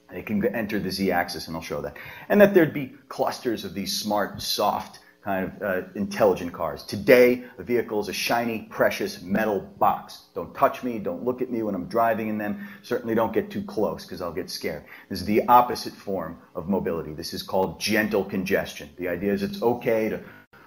And it can enter the z-axis, and I'll show that. And that there'd be clusters of these smart, soft, kind of uh, intelligent cars. Today, a vehicle is a shiny, precious metal box. Don't touch me, don't look at me when I'm driving in them. Certainly don't get too close, because I'll get scared. This is the opposite form of mobility. This is called gentle congestion. The idea is it's okay to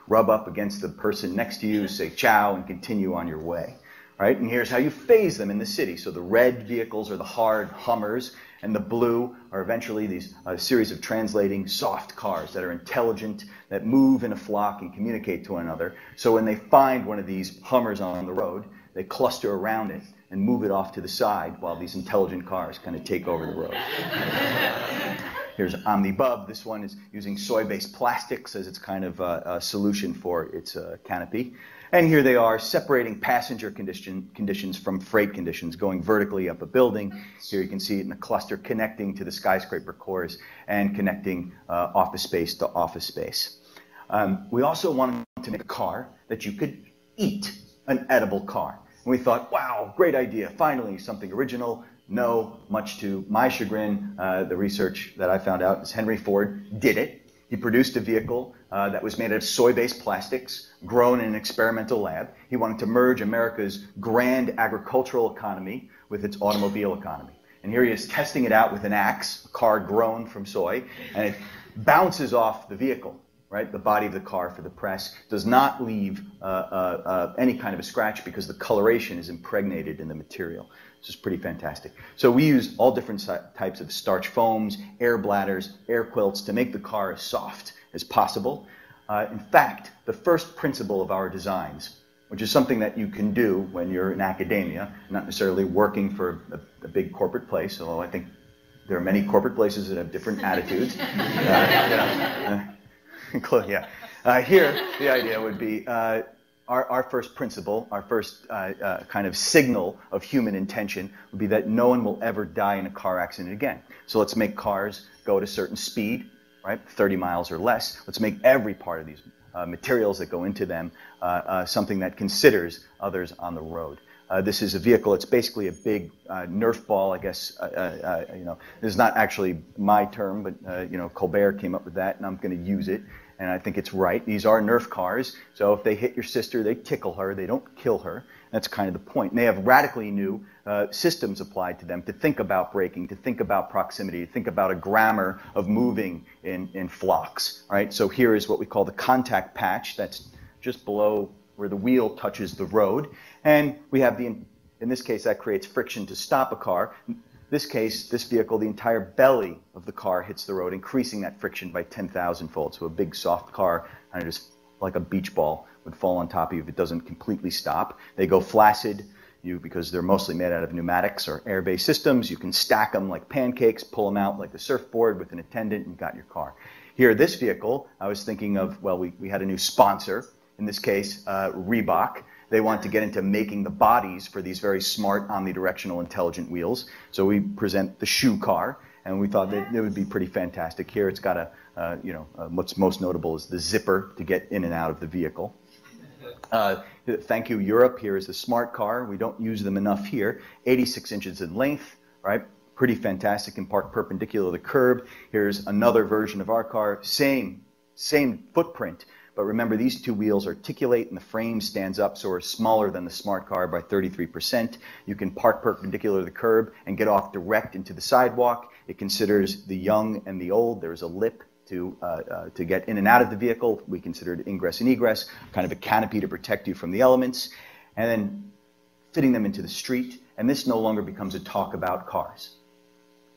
rub up against the person next to you, say ciao, and continue on your way. Right? And here's how you phase them in the city. So the red vehicles are the hard Hummers, and the blue are eventually these uh, series of translating soft cars that are intelligent, that move in a flock and communicate to one another. So when they find one of these Hummers on the road, they cluster around it and move it off to the side while these intelligent cars kind of take over the road. Here's Omnibub. This one is using soy-based plastics as its kind of uh, a solution for its uh, canopy. And here they are, separating passenger condition, conditions from freight conditions, going vertically up a building. Here you can see it in a cluster connecting to the skyscraper cores and connecting uh, office space to office space. Um, we also wanted to make a car that you could eat, an edible car. And we thought, wow, great idea, finally something original. No, much to my chagrin, uh, the research that I found out is Henry Ford did it. He produced a vehicle uh, that was made out of soy-based plastics, grown in an experimental lab. He wanted to merge America's grand agricultural economy with its automobile economy. And here he is testing it out with an axe, a car grown from soy, and it bounces off the vehicle, right? The body of the car for the press, does not leave uh, uh, uh, any kind of a scratch because the coloration is impregnated in the material. This is pretty fantastic. So we use all different types of starch foams, air bladders, air quilts to make the car as soft as possible. Uh, in fact, the first principle of our designs, which is something that you can do when you're in academia, not necessarily working for a, a big corporate place, although I think there are many corporate places that have different attitudes. Uh, you know, uh, yeah. Uh, here, the idea would be uh, Our, our first principle, our first uh, uh, kind of signal of human intention would be that no one will ever die in a car accident again. So let's make cars go at a certain speed, right, thirty miles or less. Let's make every part of these uh, materials that go into them uh, uh, something that considers others on the road. Uh, this is a vehicle. It's basically a big uh, Nerf ball, I guess. Uh, uh, uh, you know, this is not actually my term, but uh, you know, Colbert came up with that, and I'm going to use it. And I think it's right. These are Nerf cars. So if they hit your sister, they tickle her. They don't kill her. That's kind of the point. And they have radically new uh, systems applied to them to think about braking, to think about proximity, to think about a grammar of moving in, in flocks. All right? So here is what we call the contact patch. That's just below where the wheel touches the road. And we have the, in this case, that creates friction to stop a car. This case, this vehicle, the entire belly of the car hits the road, increasing that friction by ten thousand fold. So a big soft car, kind of just like a beach ball, would fall on top of you if it doesn't completely stop. They go flaccid. You, because they're mostly made out of pneumatics or air-based systems, you can stack them like pancakes, pull them out like a surfboard with an attendant, and you've got your car. Here, this vehicle, I was thinking of, well, we, we had a new sponsor, in this case, uh, Reebok. They want to get into making the bodies for these very smart, omnidirectional, intelligent wheels. So we present the shoe car, and we thought that it would be pretty fantastic. Here it's got a, uh, you know, uh, what's most notable is the zipper to get in and out of the vehicle. Uh, thank you, Europe. Here is a smart car. We don't use them enough here. eighty-six inches in length, right? Pretty fantastic, and parked perpendicular to the curb. Here's another version of our car. Same, same footprint. But remember, these two wheels articulate and the frame stands up, so it's smaller than the smart car by thirty-three percent. You can park perpendicular to the curb and get off direct into the sidewalk. It considers the young and the old. There's a lip to, uh, uh, to get in and out of the vehicle. We consider it ingress and egress, kind of a canopy to protect you from the elements. And then fitting them into the street. And this no longer becomes a talk about cars.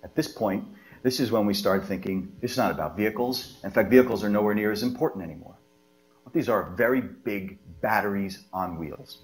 At this point, this is when we start thinking, it's not about vehicles. In fact, vehicles are nowhere near as important anymore. These are very big batteries on wheels,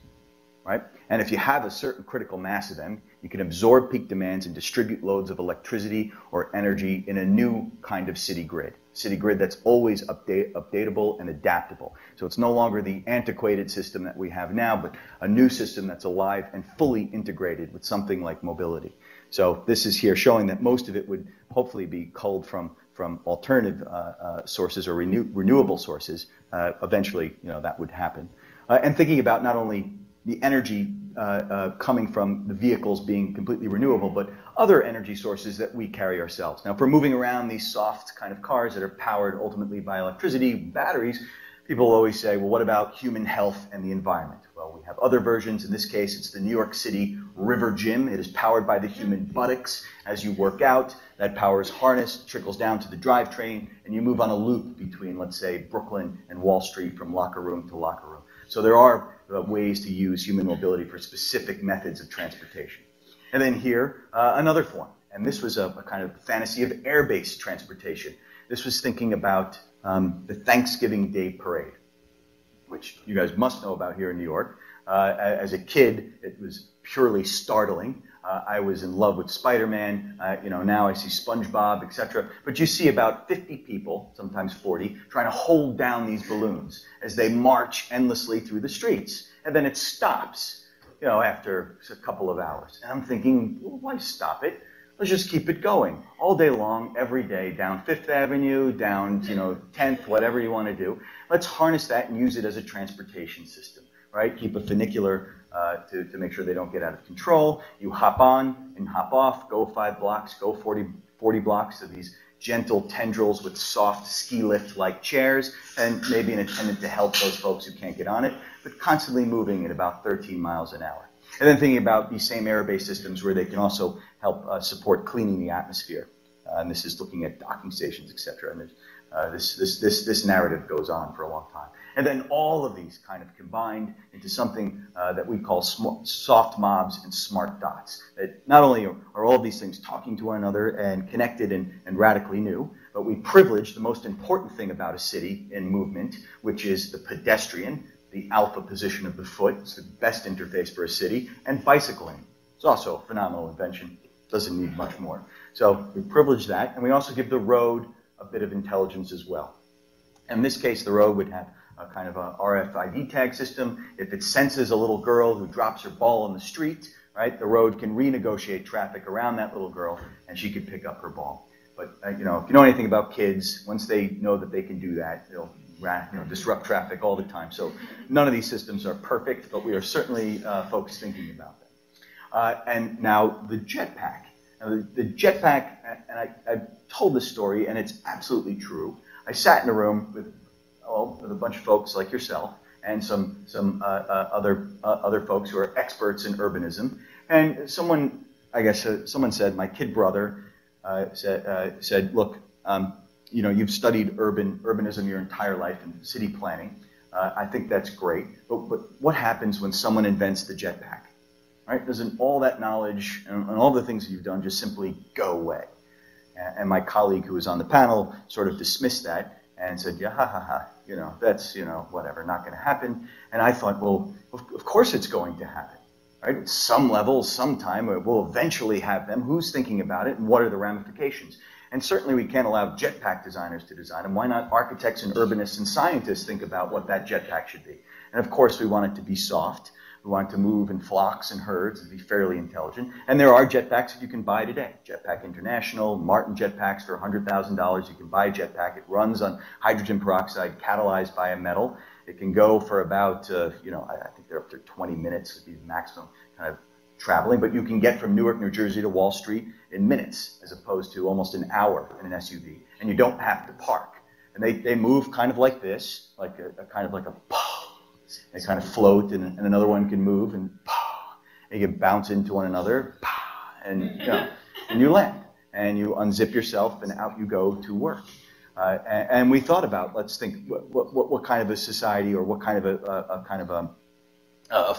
right? And if you have a certain critical mass of them, you can absorb peak demands and distribute loads of electricity or energy in a new kind of city grid, city grid that's always update, updatable and adaptable. So it's no longer the antiquated system that we have now, but a new system that's alive and fully integrated with something like mobility. So this is here showing that most of it would hopefully be culled from from alternative uh, uh, sources or renew renewable sources. Uh, eventually, you know, that would happen. Uh, and thinking about not only the energy uh, uh, coming from the vehicles being completely renewable, but other energy sources that we carry ourselves. Now, if we're moving around these soft kind of cars that are powered ultimately by electricity, batteries, people always say, well, what about human health and the environment? Well, we have other versions. In this case, it's the New York City River Gym. It is powered by the human buttocks. As you work out, that power is harnessed, trickles down to the drivetrain, and you move on a loop between, let's say, Brooklyn and Wall Street from locker room to locker room. So there are uh, ways to use human mobility for specific methods of transportation. And then here, uh, another form. And this was a, a kind of fantasy of air-based transportation. This was thinking about um, the Thanksgiving Day Parade, which you guys must know about here in New York. Uh, as a kid, it was purely startling. Uh, I was in love with Spider-Man. Uh, you know, now I see SpongeBob, et cetera. But you see about fifty people, sometimes forty, trying to hold down these balloons as they march endlessly through the streets. And then it stops, you know, after a couple of hours. And I'm thinking, well, why stop it? Let's just keep it going all day long, every day, down Fifth Avenue, down, you know, tenth, whatever you want to do. Let's harness that and use it as a transportation system, right? Keep a funicular uh, to, to make sure they don't get out of control. You hop on and hop off, go five blocks, go forty, forty blocks to these gentle tendrils with soft ski lift-like chairs, and maybe an attendant to help those folks who can't get on it, but constantly moving at about thirteen miles an hour. And then thinking about these same air-based systems where they can also help uh, support cleaning the atmosphere. Uh, and this is looking at docking stations, et cetera. And uh, this, this, this, this narrative goes on for a long time. And then all of these kind of combined into something uh, that we call soft mobs and smart dots. That not only are, are all these things talking to one another and connected and, and radically new, but we privilege the most important thing about a city in movement, which is the pedestrian, the alpha position of the foot. It's the best interface for a city. And bicycling. It's also a phenomenal invention. Doesn't need much more. So we privilege that. And we also give the road a bit of intelligence as well. In this case, the road would have a kind of a R F I D tag system. If it senses a little girl who drops her ball on the street, right, the road can renegotiate traffic around that little girl, and she could pick up her ball. But uh, you know, if you know anything about kids, once they know that they can do that, they'll You know, disrupt traffic all the time. So none of these systems are perfect, but we are certainly uh, folks thinking about them. Uh, and now the jetpack. Now the, the jetpack, and I, I've told this story, and it's absolutely true. I sat in a room with, oh, with a bunch of folks like yourself and some, some uh, uh, other, uh, other folks who are experts in urbanism. And someone, I guess, uh, someone said, my kid brother uh, said, uh, said, look, um, you know, you've studied urban urbanism your entire life and city planning. Uh, I think that's great. But, but what happens when someone invents the jetpack? Right? Doesn't all that knowledge and, and all the things that you've done just simply go away? And, and my colleague who was on the panel sort of dismissed that and said, yeah, ha, ha, ha, you know, that's, you know, whatever, not going to happen. And I thought, well, of, of course it's going to happen. Right? At some level, sometime, we'll eventually have them. Who's thinking about it and what are the ramifications? And certainly we can't allow jetpack designers to design them. Why not architects and urbanists and scientists think about what that jetpack should be? And of course we want it to be soft. We want it to move in flocks and herds and be fairly intelligent. And there are jetpacks that you can buy today. Jetpack International, Martin jetpacks for one hundred thousand dollars. You can buy a jetpack. It runs on hydrogen peroxide catalyzed by a metal. It can go for about, uh, you know, I, I think they're up to twenty minutes would be the maximum kind of traveling, but you can get from Newark, New Jersey to Wall Street in minutes as opposed to almost an hour in an S U V, and you don't have to park. And they, they move kind of like this, like a, a kind of like a, they kind of float, and, and another one can move, and, and you can bounce into one another, and, you know, and you land, and you unzip yourself, and out you go to work. Uh, and, and we thought about, let's think, what, what, what kind of a society or what kind of a, a, a kind of a, a,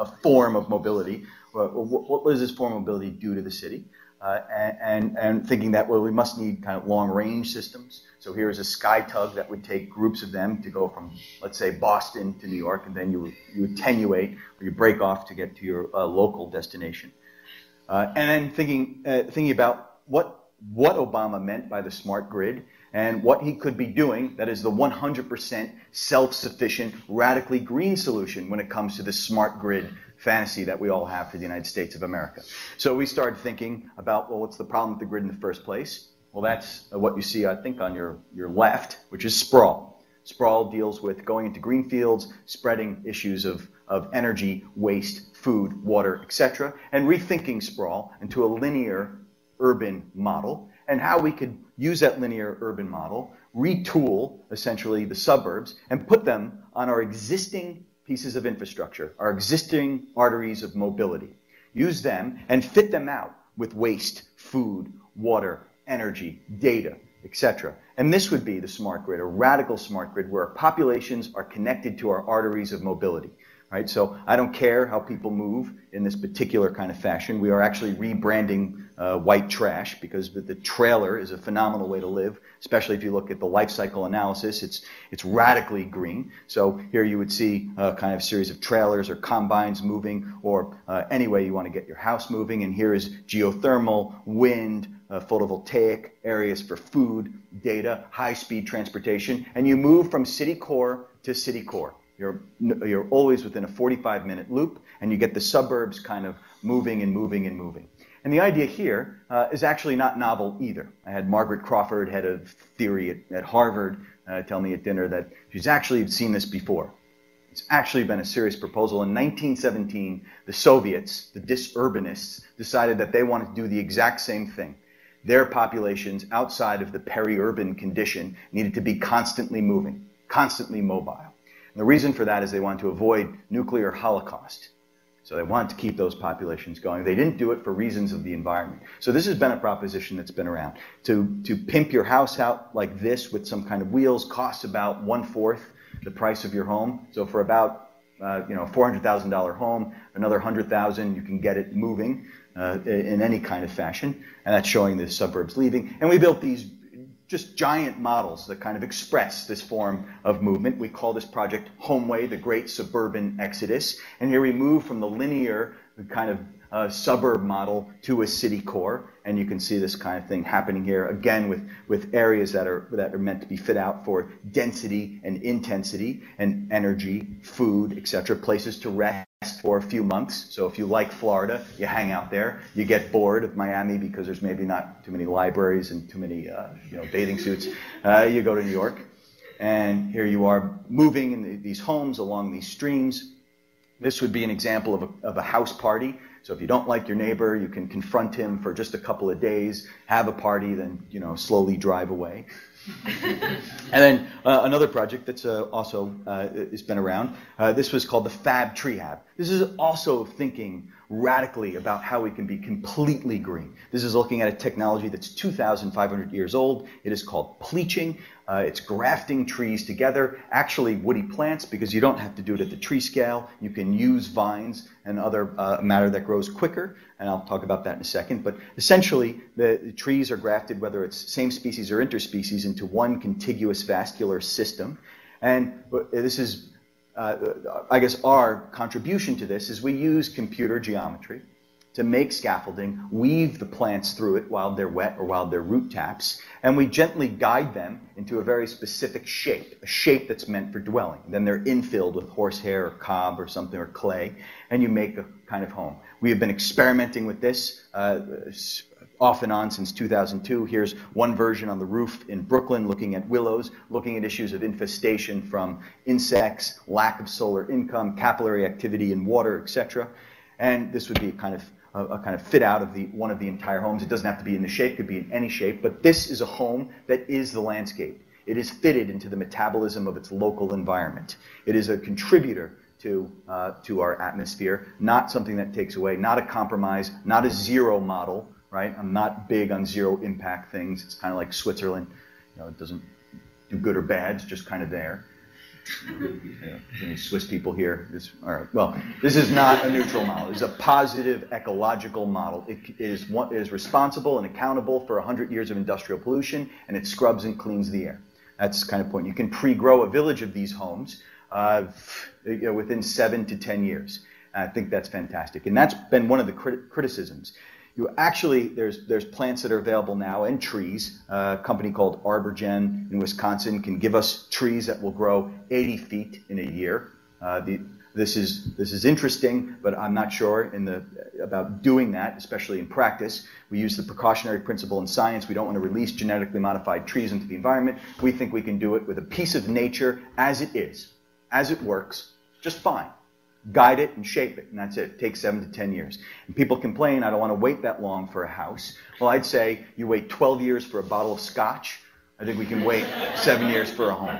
a form of mobility, what, what does this form of mobility do to the city? Uh, and, and, and thinking that, well, we must need kind of long-range systems. So here is a sky tug that would take groups of them to go from, let's say, Boston to New York, and then you, you attenuate or you break off to get to your uh, local destination. Uh, and then thinking, uh, thinking about what what Obama meant by the smart grid and what he could be doing that is the one hundred percent self-sufficient, radically green solution when it comes to the smart grid fantasy that we all have for the United States of America. So we started thinking about, well, what's the problem with the grid in the first place? Well, that's what you see, I think, on your, your left, which is sprawl. Sprawl deals with going into green fields, spreading issues of, of energy, waste, food, water, et cetera, and rethinking sprawl into a linear urban model, and how we could use that linear urban model, retool essentially the suburbs, and put them on our existing pieces of infrastructure, our existing arteries of mobility. Use them and fit them out with waste, food, water, energy, data, et cetera. And this would be the smart grid, a radical smart grid where our populations are connected to our arteries of mobility. Right? So I don't care how people move in this particular kind of fashion. We are actually rebranding uh, white trash because the, the trailer is a phenomenal way to live, especially if you look at the life cycle analysis. It's, it's radically green. So here you would see a kind of series of trailers or combines moving, or uh, any way you want to get your house moving. And here is geothermal, wind, uh, photovoltaic, areas for food, data, high-speed transportation. And you move from city core to city core. You're, you're always within a forty-five minute loop, and you get the suburbs kind of moving and moving and moving. And the idea here uh, is actually not novel either. I had Margaret Crawford, head of theory at, at Harvard, uh, tell me at dinner that she's actually seen this before. It's actually been a serious proposal. In nineteen seventeen, the Soviets, the disurbanists, decided that they wanted to do the exact same thing. Their populations outside of the peri-urban condition needed to be constantly moving, constantly mobile. The reason for that is they wanted to avoid nuclear holocaust. So they wanted to keep those populations going. They didn't do it for reasons of the environment. So this has been a proposition that's been around. To, to pimp your house out like this with some kind of wheels costs about one-fourth the price of your home. So for about uh, you know, four hundred thousand dollar home, another one hundred thousand dollars you can get it moving uh, in any kind of fashion. And that's showing the suburbs leaving. And we built these just giant models that kind of express this form of movement. We call this project Homeway, the Great Suburban Exodus. And here we move from the linear kind of uh, suburb model to a city core. And you can see this kind of thing happening here, again, with, with areas that are, that are meant to be fit out for density and intensity and energy, food, et cetera, places to rest for a few months. So if you like Florida, you hang out there. You get bored of Miami because there's maybe not too many libraries and too many uh, you know, bathing suits. Uh, you go to New York, and here you are moving in these homes along these streams. This would be an example of a, of a house party. So if you don't like your neighbor, you can confront him for just a couple of days, have a party, then you know, slowly drive away. And then uh, another project that's uh, also uh, has been around, uh, this was called the Fab Trehab. This is also thinking radically about how we can be completely green. This is looking at a technology that's two thousand five hundred years old. It is called pleaching. Uh, it's grafting trees together, actually woody plants, because you don't have to do it at the tree scale. You can use vines and other uh, matter that grows quicker, and I'll talk about that in a second. But essentially, the, the trees are grafted, whether it's same species or interspecies, into one contiguous vascular system. And this is, uh, I guess, our contribution to this is we use computer geometry to make scaffolding, weave the plants through it while they're wet or while they're root taps, and we gently guide them into a very specific shape, a shape that's meant for dwelling. Then they're infilled with horsehair or cob or something or clay, and you make a kind of home. We have been experimenting with this uh, off and on since two thousand two. Here's one version on the roof in Brooklyn looking at willows, looking at issues of infestation from insects, lack of solar income, capillary activity in water, et cetera. And this would be kind of a kind of fit out of the one of the entire homes. It doesn't have to be in the shape, it could be in any shape, but this is a home that is the landscape. It is fitted into the metabolism of its local environment. It is a contributor to, uh, to our atmosphere, not something that takes away, not a compromise, not a zero model, right? I'm not big on zero impact things. It's kind of like Switzerland. You know, it doesn't do good or bad, it's just kind of there. Yeah, any Swiss people here? This, all right. Well, this is not a neutral model. It's a positive ecological model. It is, one, it is responsible and accountable for one hundred years of industrial pollution, and it scrubs and cleans the air. That's the kind of point. You can pre-grow a village of these homes uh, you know, within seven to ten years. And I think that's fantastic. And that's been one of the crit criticisms. You actually, there's, there's plants that are available now and trees. Uh, a company called ArborGen in Wisconsin can give us trees that will grow eighty feet in a year. Uh, the, this, is, this is interesting, but I'm not sure in the, about doing that, especially in practice. We use the precautionary principle in science. We don't want to release genetically modified trees into the environment. We think we can do it with a piece of nature as it is, as it works, just fine. Guide it and shape it, and that's it. It takes seven to ten years. And people complain, I don't want to wait that long for a house. Well, I'd say you wait twelve years for a bottle of scotch. I think we can wait seven years for a home.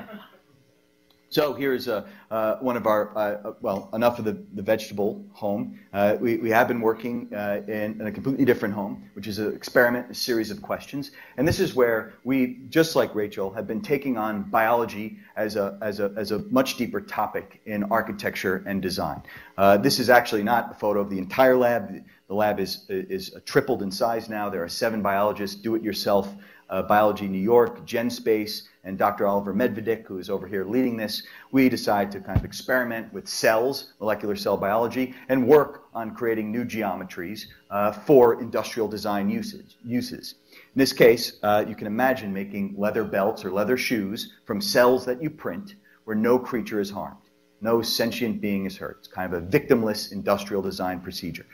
So here's a, uh, one of our, uh, well, enough of the, the vegetable home. Uh, we, we have been working uh, in, in a completely different home, which is an experiment, a series of questions. And this is where we, just like Rachel, have been taking on biology as a, as a, as a much deeper topic in architecture and design. Uh, this is actually not a photo of the entire lab. The lab is, is tripled in size now. There are seven biologists, do-it-yourself, uh, Biology New York, GenSpace, and Doctor Oliver Medvedik, who is over here leading this. We decide to kind of experiment with cells, molecular cell biology, and work on creating new geometries uh, for industrial design uses. uses. In this case, uh, you can imagine making leather belts or leather shoes from cells that you print where no creature is harmed. No sentient being is hurt. It's kind of a victimless industrial design procedure.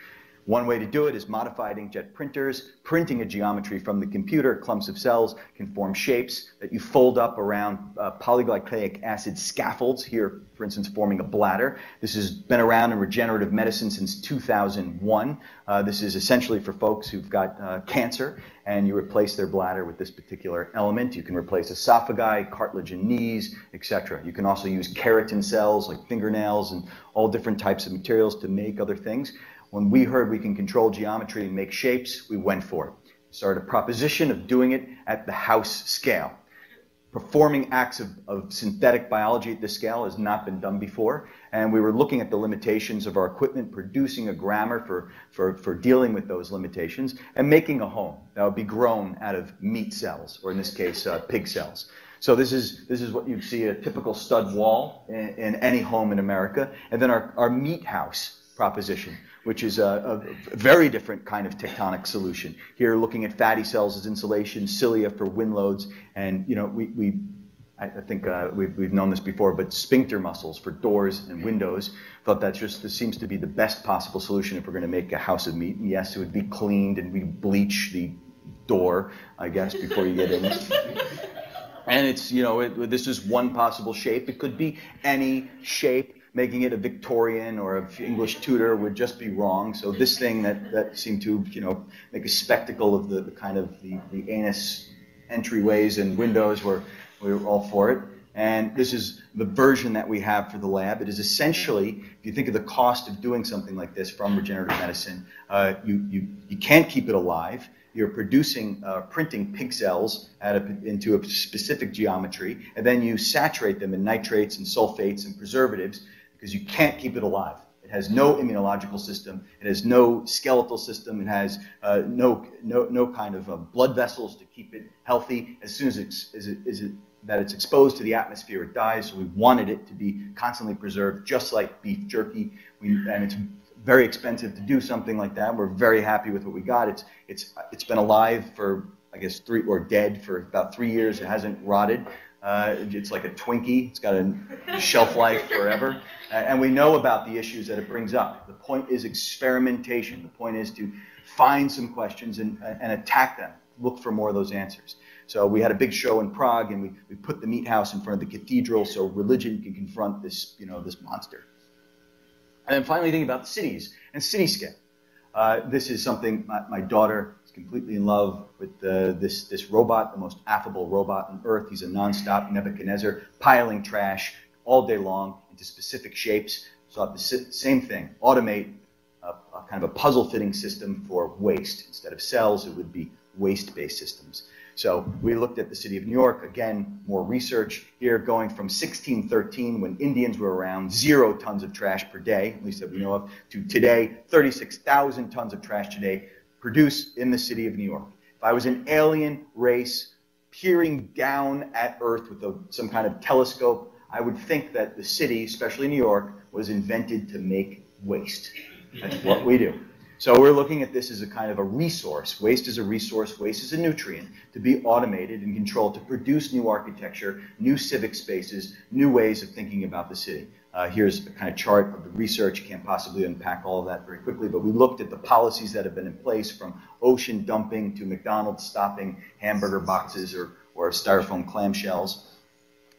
One way to do it is modified inkjet printers, printing a geometry from the computer. Clumps of cells can form shapes that you fold up around uh, polyglycolic acid scaffolds, here, for instance, forming a bladder. This has been around in regenerative medicine since two thousand one. Uh, this is essentially for folks who've got uh, cancer, and you replace their bladder with this particular element. You can replace esophagi, cartilage in knees, et cetera. You can also use keratin cells like fingernails and all different types of materials to make other things. When we heard we can control geometry and make shapes, we went for it. Started a proposition of doing it at the house scale. Performing acts of, of synthetic biology at this scale has not been done before. And we were looking at the limitations of our equipment, producing a grammar for, for, for dealing with those limitations, and making a home that would be grown out of meat cells, or in this case, uh, pig cells. So this is, this is what you'd see, a typical stud wall in, in any home in America. And then our, our meat house proposition, which is a, a very different kind of tectonic solution. Here, looking at fatty cells as insulation, cilia for wind loads, and you know, we, we I think uh, we've, we've known this before, but sphincter muscles for doors and windows. Thought that just this seems to be the best possible solution if we're going to make a house of meat. And yes, it would be cleaned, and we bleach the door, I guess, before you get in. And it's, you know, it, this is one possible shape. It could be any shape. Making it a Victorian or an English Tudor would just be wrong. So this thing that, that seemed to, you know, make a spectacle of the, the kind of the, the anus entryways and windows, were, we were all for it. And this is the version that we have for the lab. It is essentially, if you think of the cost of doing something like this from regenerative medicine, uh, you, you, you can't keep it alive. You're producing, uh, printing pig cells at a, into a specific geometry, and then you saturate them in nitrates and sulfates and preservatives, because you can't keep it alive. It has no immunological system. It has no skeletal system. It has uh, no, no, no kind of uh, blood vessels to keep it healthy. As soon as, it's, as, it, as it, that it's exposed to the atmosphere, it dies. So we wanted it to be constantly preserved, just like beef jerky. We, and it's very expensive to do something like that. We're very happy with what we got. It's it's it's been alive for, I guess, three or dead for about three years. It hasn't rotted. Uh, it's like a Twinkie. It's got a shelf life forever. Uh, and we know about the issues that it brings up. The point is experimentation. The point is to find some questions and, and attack them. Look for more of those answers. So we had a big show in Prague, and we, we put the meat house in front of the cathedral so religion can confront this, you know, this monster. And then finally thinking about the cities and cityscape. Uh, this is something my, my daughter is completely in love with, uh, this, this robot, the most affable robot on earth. He's a nonstop Nebuchadnezzar, piling trash all day long into specific shapes. So the same thing, automate a, a kind of a puzzle-fitting system for waste. Instead of cells, it would be waste-based systems. So we looked at the city of New York, again, more research here, going from sixteen thirteen, when Indians were around, zero tons of trash per day, at least that we know of, to today, thirty-six thousand tons of trash today produced in the city of New York. If I was an alien race peering down at Earth with a, some kind of telescope, I would think that the city, especially New York, was invented to make waste. That's what we do. So we're looking at this as a kind of a resource. Waste is a resource, waste is a nutrient, to be automated and controlled, to produce new architecture, new civic spaces, new ways of thinking about the city. Uh, here's a kind of chart of the research. Can't possibly unpack all of that very quickly, but we looked at the policies that have been in place, from ocean dumping to McDonald's stopping hamburger boxes or, or styrofoam clamshells,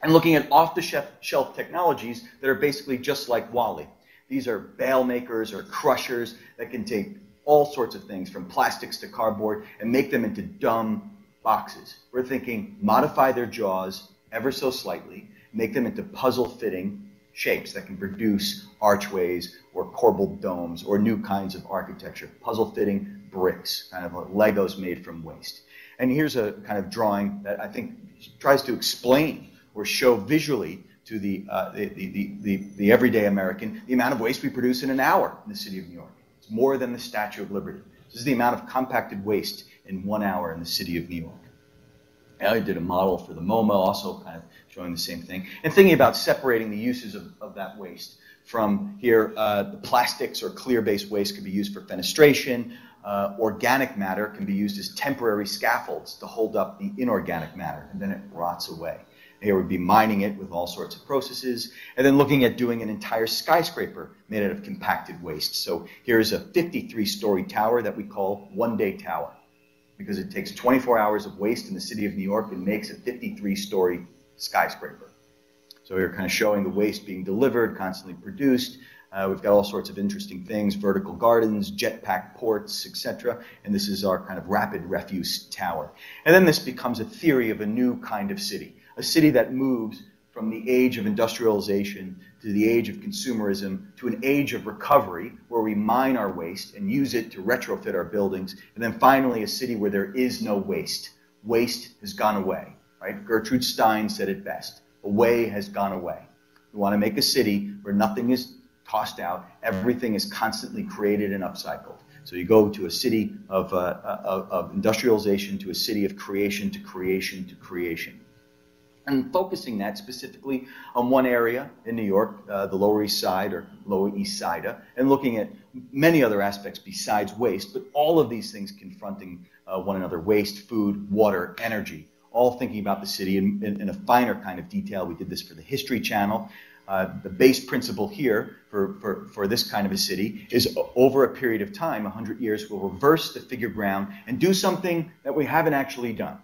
and looking at off-the-shelf technologies that are basically just like WALL-E. These are bale makers or crushers that can take all sorts of things, from plastics to cardboard, and make them into dumb boxes. We're thinking modify their jaws ever so slightly, make them into puzzle-fitting shapes that can produce archways or corbelled domes or new kinds of architecture, puzzle-fitting bricks, kind of like Legos made from waste. And here's a kind of drawing that I think tries to explain or show visually to the, uh, the, the, the, the everyday American, the amount of waste we produce in an hour in the city of New York. It's more than the Statue of Liberty. This is the amount of compacted waste in one hour in the city of New York. I did a model for the MoMA, also kind of showing the same thing, and thinking about separating the uses of, of that waste from here. Uh, the plastics or clear-based waste could be used for fenestration. Uh, organic matter can be used as temporary scaffolds to hold up the inorganic matter, and then it rots away. Here would be mining it with all sorts of processes, and then looking at doing an entire skyscraper made out of compacted waste. So here's a fifty-three story tower that we call One Day Tower, because it takes twenty-four hours of waste in the city of New York and makes a fifty-three story skyscraper. So we're kind of showing the waste being delivered, constantly produced. Uh, we've got all sorts of interesting things, vertical gardens, jetpack ports, et cetera. And this is our kind of rapid refuse tower. And then this becomes a theory of a new kind of city. A city that moves from the age of industrialization to the age of consumerism to an age of recovery, where we mine our waste and use it to retrofit our buildings, and then finally a city where there is no waste. Waste has gone away, right? Gertrude Stein said it best. Away has gone away. We want to make a city where nothing is tossed out, everything is constantly created and upcycled. So you go to a city of, uh, of, of industrialization, to a city of creation, to creation, to creation. And focusing that specifically on one area in New York, uh, the Lower East Side, or Lower East Side, and looking at many other aspects besides waste, but all of these things confronting uh, one another: waste, food, water, energy, all thinking about the city in, in, in a finer kind of detail. We did this for the History Channel. Uh, the base principle here for, for, for this kind of a city is, over a period of time, one hundred years, we'll reverse the figure ground and do something that we haven't actually done,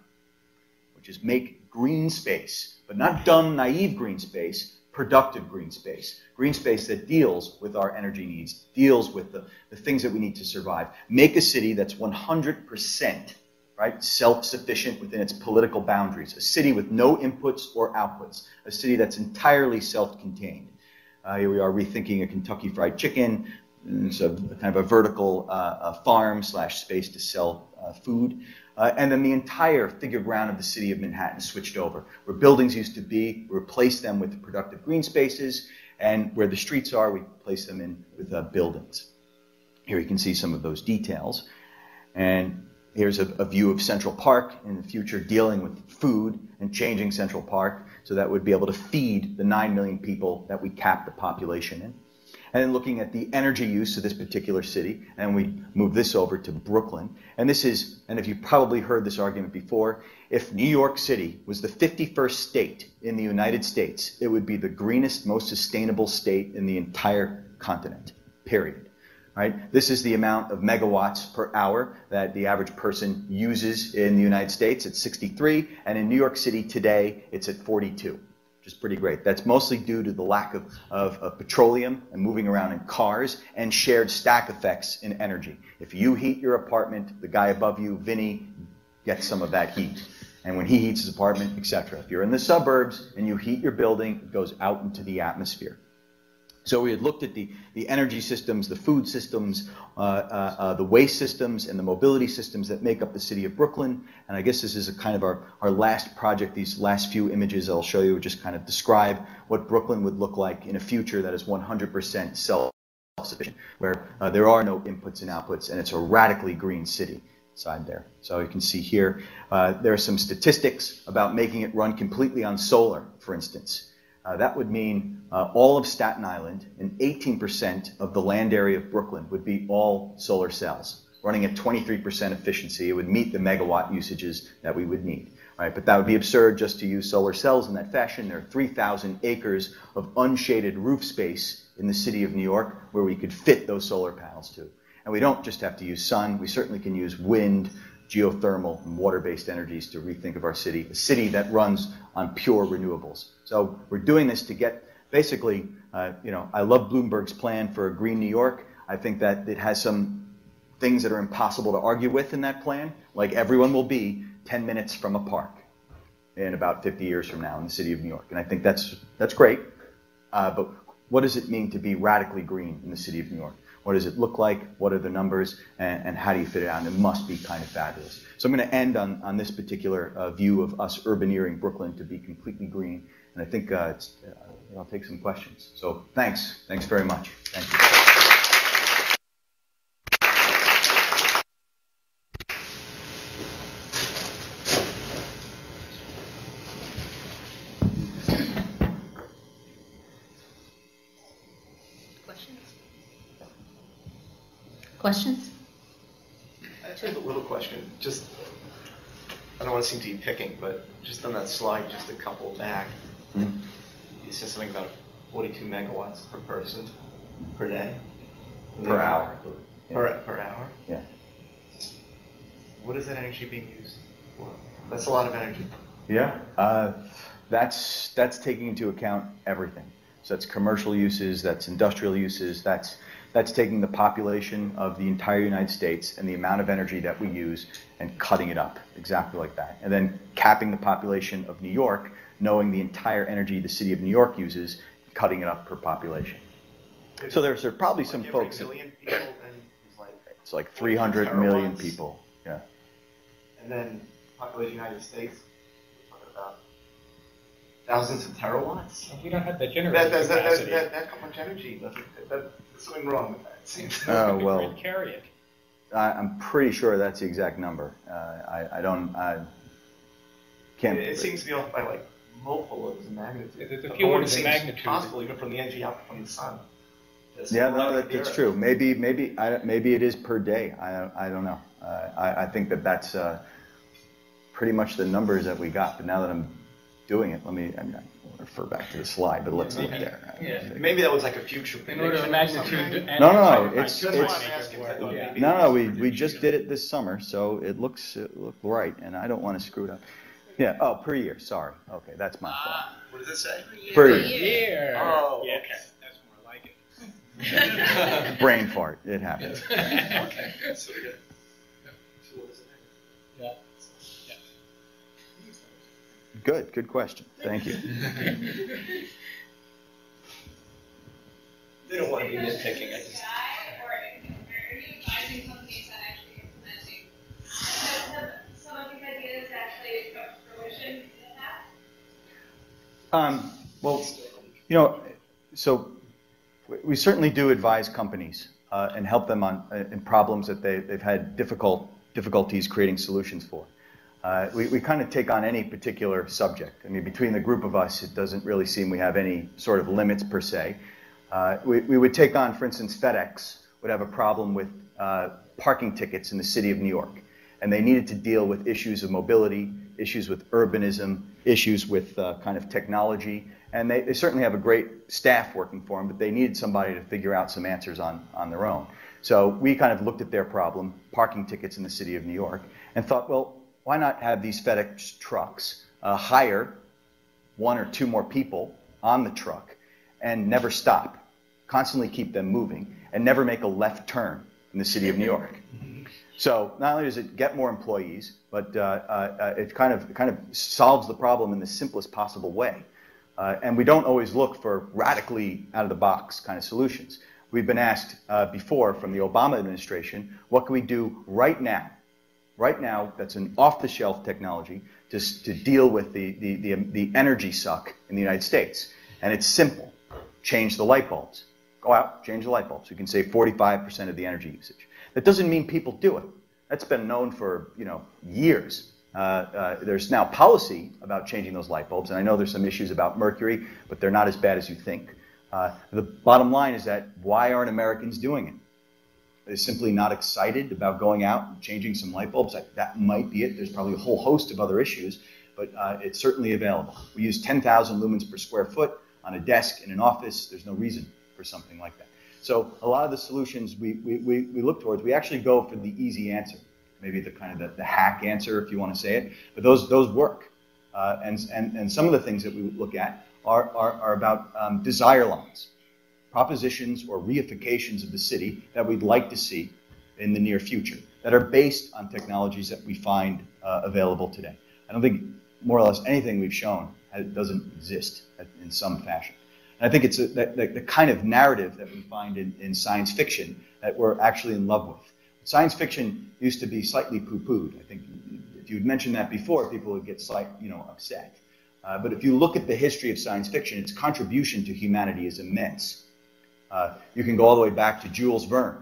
which is make green space, but not dumb, naive green space, productive green space. Green space that deals with our energy needs, deals with the, the things that we need to survive. Make a city that's one hundred percent right, self-sufficient within its political boundaries, a city with no inputs or outputs, a city that's entirely self-contained. Uh, here we are rethinking a Kentucky Fried Chicken. It's a kind of a vertical uh, a farm slash space to sell uh, food. Uh, and then the entire figure ground of the city of Manhattan switched over, where buildings used to be, we replaced them with productive green spaces, and where the streets are, we place them in with uh, buildings. Here you can see some of those details. And here's a, a view of Central Park in the future, dealing with food and changing Central Park so that we'd be able to feed the nine million people that we cap the population in. and then looking at the energy use of this particular city, and we move this over to Brooklyn. And this is, and if you've probably heard this argument before, if New York City was the fifty-first state in the United States, it would be the greenest, most sustainable state in the entire continent, period. Right? This is the amount of megawatts per hour that the average person uses in the United States. It's sixty-three, and in New York City today, it's at forty-two. Is pretty great. That's mostly due to the lack of, of, of petroleum and moving around in cars and shared stack effects in energy. If you heat your apartment, the guy above you, Vinny, gets some of that heat. And when he heats his apartment, et cetera. If you're in the suburbs and you heat your building, it goes out into the atmosphere. So we had looked at the, the energy systems, the food systems, uh, uh, uh, the waste systems, and the mobility systems that make up the city of Brooklyn. And I guess this is a kind of our, our last project. These last few images I'll show you just kind of describe what Brooklyn would look like in a future that is one hundred percent self-sufficient, where uh, there are no inputs and outputs, and it's a radically green city side there. So you can see here, uh, there are some statistics about making it run completely on solar, for instance. Uh, that would mean uh, all of Staten Island and eighteen percent of the land area of Brooklyn would be all solar cells, running at twenty-three percent efficiency. It would meet the megawatt usages that we would need. All right, but that would be absurd just to use solar cells in that fashion. There are three thousand acres of unshaded roof space in the city of New York where we could fit those solar panels to. And we don't just have to use sun. We certainly can use wind, geothermal, and water-based energies to rethink of our city, a city that runs on pure renewables. So we're doing this to get, basically, uh, you know, I love Bloomberg's plan for a green New York. I think that it has some things that are impossible to argue with in that plan, like everyone will be ten minutes from a park in about fifty years from now in the city of New York. And I think that's, that's great, uh, but what does it mean to be radically green in the city of New York? What does it look like? What are the numbers? And, and how do you fit it out? And it must be kind of fabulous. So I'm going to end on, on this particular uh, view of us urbaneering Brooklyn to be completely green. And I think uh, it's, uh, I'll take some questions. So thanks. Thanks very much. Thank you. Questions? Questions? I have a little question. Just, I don't want to seem to be picking, but just on that slide, just a couple back. Mm-hmm. You said something about forty-two megawatts per person per day? Per hour. hour. Yeah. Per, per hour? Yeah. What is that energy being used for? That's a lot of energy. Yeah. Uh, that's, that's taking into account everything. So that's commercial uses, that's industrial uses, that's, that's taking the population of the entire United States and the amount of energy that we use and cutting it up exactly like that. And then capping the population of New York, knowing the entire energy the city of New York uses, cutting it up per population. There's, so there's, there's probably like some folks... Million that, people and it's, like, it's like three hundred million people. Yeah. And then population of the United States, we're talking about thousands of terawatts. And we don't have that generator that, that, capacity. That, that, that, that much energy. That, that, that, there's something wrong with that, it seems. Oh, well. Carry it. I, I'm pretty sure that's the exact number. Uh, I, I don't... I can't... It, it seems to be off by like... multiple of the magnitude. It's a few orders of magnitude. Possible even from the energy out from the sun. There's yeah, no, that, that's true. Maybe, maybe, I, maybe it is per day. I, I don't know. Uh, I, I think that that's uh, pretty much the numbers that we got. But now that I'm doing it, let me I mean, I refer back to the slide. But let's yeah, look yeah, there. Yeah. Maybe that was like a future prediction. In order of magnitude. No, no, no. It's, it's, it's no, no. We we just did it this summer, so it looks it looked right, and I don't want to screw it up. Yeah, oh, per year, sorry. Okay, that's my fault. Uh, what does it say? Per year. Per year. Oh, yes. Okay. That's more like it. Brain fart, it happens. Yeah. Okay, that's so good. Yeah. Yeah. Good, good question. Thank you. They don't want to be nitpicking. I just... Um, well, you know, so we certainly do advise companies uh, and help them on uh, in problems that they, they've had difficult difficulties creating solutions for. Uh, we we kind of take on any particular subject. I mean, between the group of us, it doesn't really seem we have any sort of limits per se. Uh, we, we would take on, for instance, FedEx would have a problem with uh, parking tickets in the city of New York. And they needed to deal with issues of mobility, issues with urbanism, issues with uh, kind of technology. And they, they certainly have a great staff working for them, but they needed somebody to figure out some answers on, on their own. So we kind of looked at their problem, parking tickets in the city of New York, and thought, well, why not have these FedEx trucks uh, hire one or two more people on the truck and never stop, constantly keep them moving, and never make a left turn in the city of New York. So not only does it get more employees, but uh, uh, it kind of, kind of solves the problem in the simplest possible way. Uh, and we don't always look for radically out-of-the-box kind of solutions. We've been asked uh, before from the Obama administration, what can we do right now? Right now, that's an off-the-shelf technology to, to deal with the, the, the, the energy suck in the United States. And it's simple. Change the light bulbs. Go out, change the light bulbs. You can save forty-five percent of the energy usage. That doesn't mean people do it. That's been known for, you know, years. Uh, uh, there's now policy about changing those light bulbs, and I know there's some issues about mercury, but they're not as bad as you think. Uh, the bottom line is that why aren't Americans doing it? They're simply not excited about going out and changing some light bulbs. That, that might be it. There's probably a whole host of other issues, but uh, it's certainly available. We use ten thousand lumens per square foot on a desk in an office. There's no reason for something like that. So a lot of the solutions we, we, we, we look towards, we actually go for the easy answer, maybe the kind of the, the hack answer, if you want to say it. But those, those work. Uh, and, and, and some of the things that we look at are, are, are about um, desire lines, propositions or reifications of the city that we'd like to see in the near future that are based on technologies that we find uh, available today. I don't think more or less anything we've shown doesn't exist in some fashion. And I think it's a, that, that the kind of narrative that we find in, in science fiction that we're actually in love with. Science fiction used to be slightly poo-pooed. I think if you'd mentioned that before, people would get slight, you know, upset. Uh, but if you look at the history of science fiction, its contribution to humanity is immense. Uh, you can go all the way back to Jules Verne,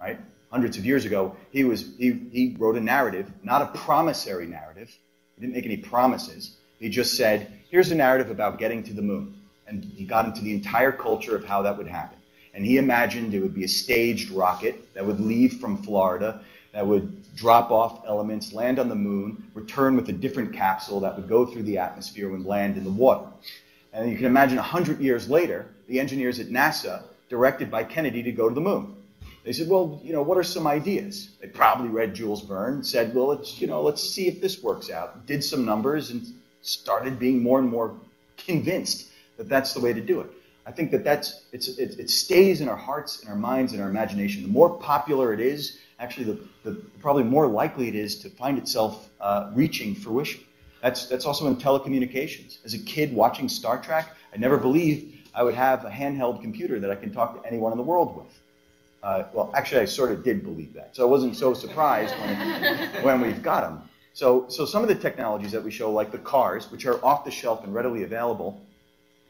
right? Hundreds of years ago, he was he, he wrote a narrative, not a promissory narrative. He didn't make any promises. He just said, here's a narrative about getting to the moon. And he got into the entire culture of how that would happen. And he imagined it would be a staged rocket that would leave from Florida, that would drop off elements, land on the moon, return with a different capsule that would go through the atmosphere and land in the water. And you can imagine one hundred years later, the engineers at NASA, directed by Kennedy to go to the moon. They said, well, you know, what are some ideas? They probably read Jules Verne and said, well, let's, you know, let's see if this works out. Did some numbers and started being more and more convinced that that's the way to do it. I think that that's, it's, it, it stays in our hearts, in our minds, in our imagination. The more popular it is, actually, the, the probably more likely it is to find itself uh, reaching fruition. That's, that's also in telecommunications. As a kid watching Star Trek, I never believed I would have a handheld computer that I can talk to anyone in the world with. Uh, well, actually, I sort of did believe that, so I wasn't so surprised when, it, when we've got them. So, so some of the technologies that we show, like the cars, which are off the shelf and readily available,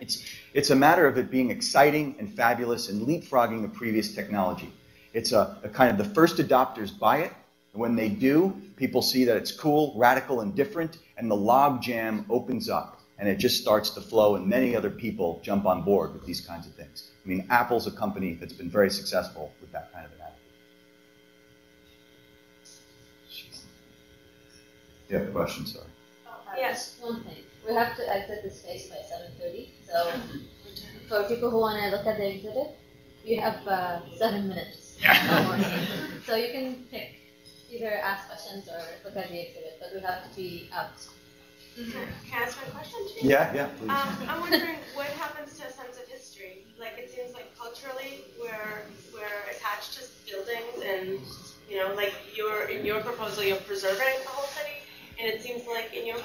it's, it's a matter of it being exciting and fabulous and leapfrogging the previous technology. It's a, a kind of the first adopters buy it. And when they do, people see that it's cool, radical, and different, and the log jam opens up. And it just starts to flow, and many other people jump on board with these kinds of things. I mean, Apple's a company that's been very successful with that kind of an attitude. Do you have a question? Sorry. Yes, one thing. We have to exit this space by seven thirty. So for people who want to look at the exhibit, you have uh, seven minutes. So you can pick, either ask questions or look at the exhibit, but we have to be out. Can I ask my question too? Yeah, yeah, please. Um, I'm wondering what happens to a sense of history? Like, it seems like culturally we're, we're attached to buildings and, you know, like your, in your proposal you're preserving the whole city, and it seems like in your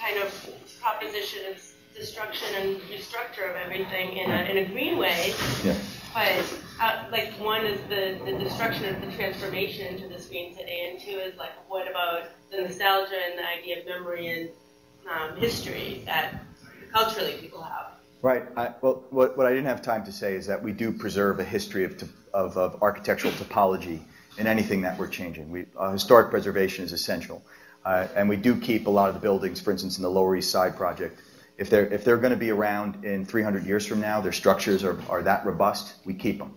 kind of proposition it's destruction and restructure of everything in a, in a green way. Yeah. But, uh, like, one is the, the destruction of the transformation into this green city, and two is, like, what about the nostalgia and the idea of memory and Um, history that culturally people have. Right. I, well, what, what I didn't have time to say is that we do preserve a history of, of, of architectural topology in anything that we're changing. We, uh, historic preservation is essential. Uh, and we do keep a lot of the buildings, for instance, in the Lower East Side project If they're, if they're going to be around in three hundred years from now, their structures are, are that robust, we keep them.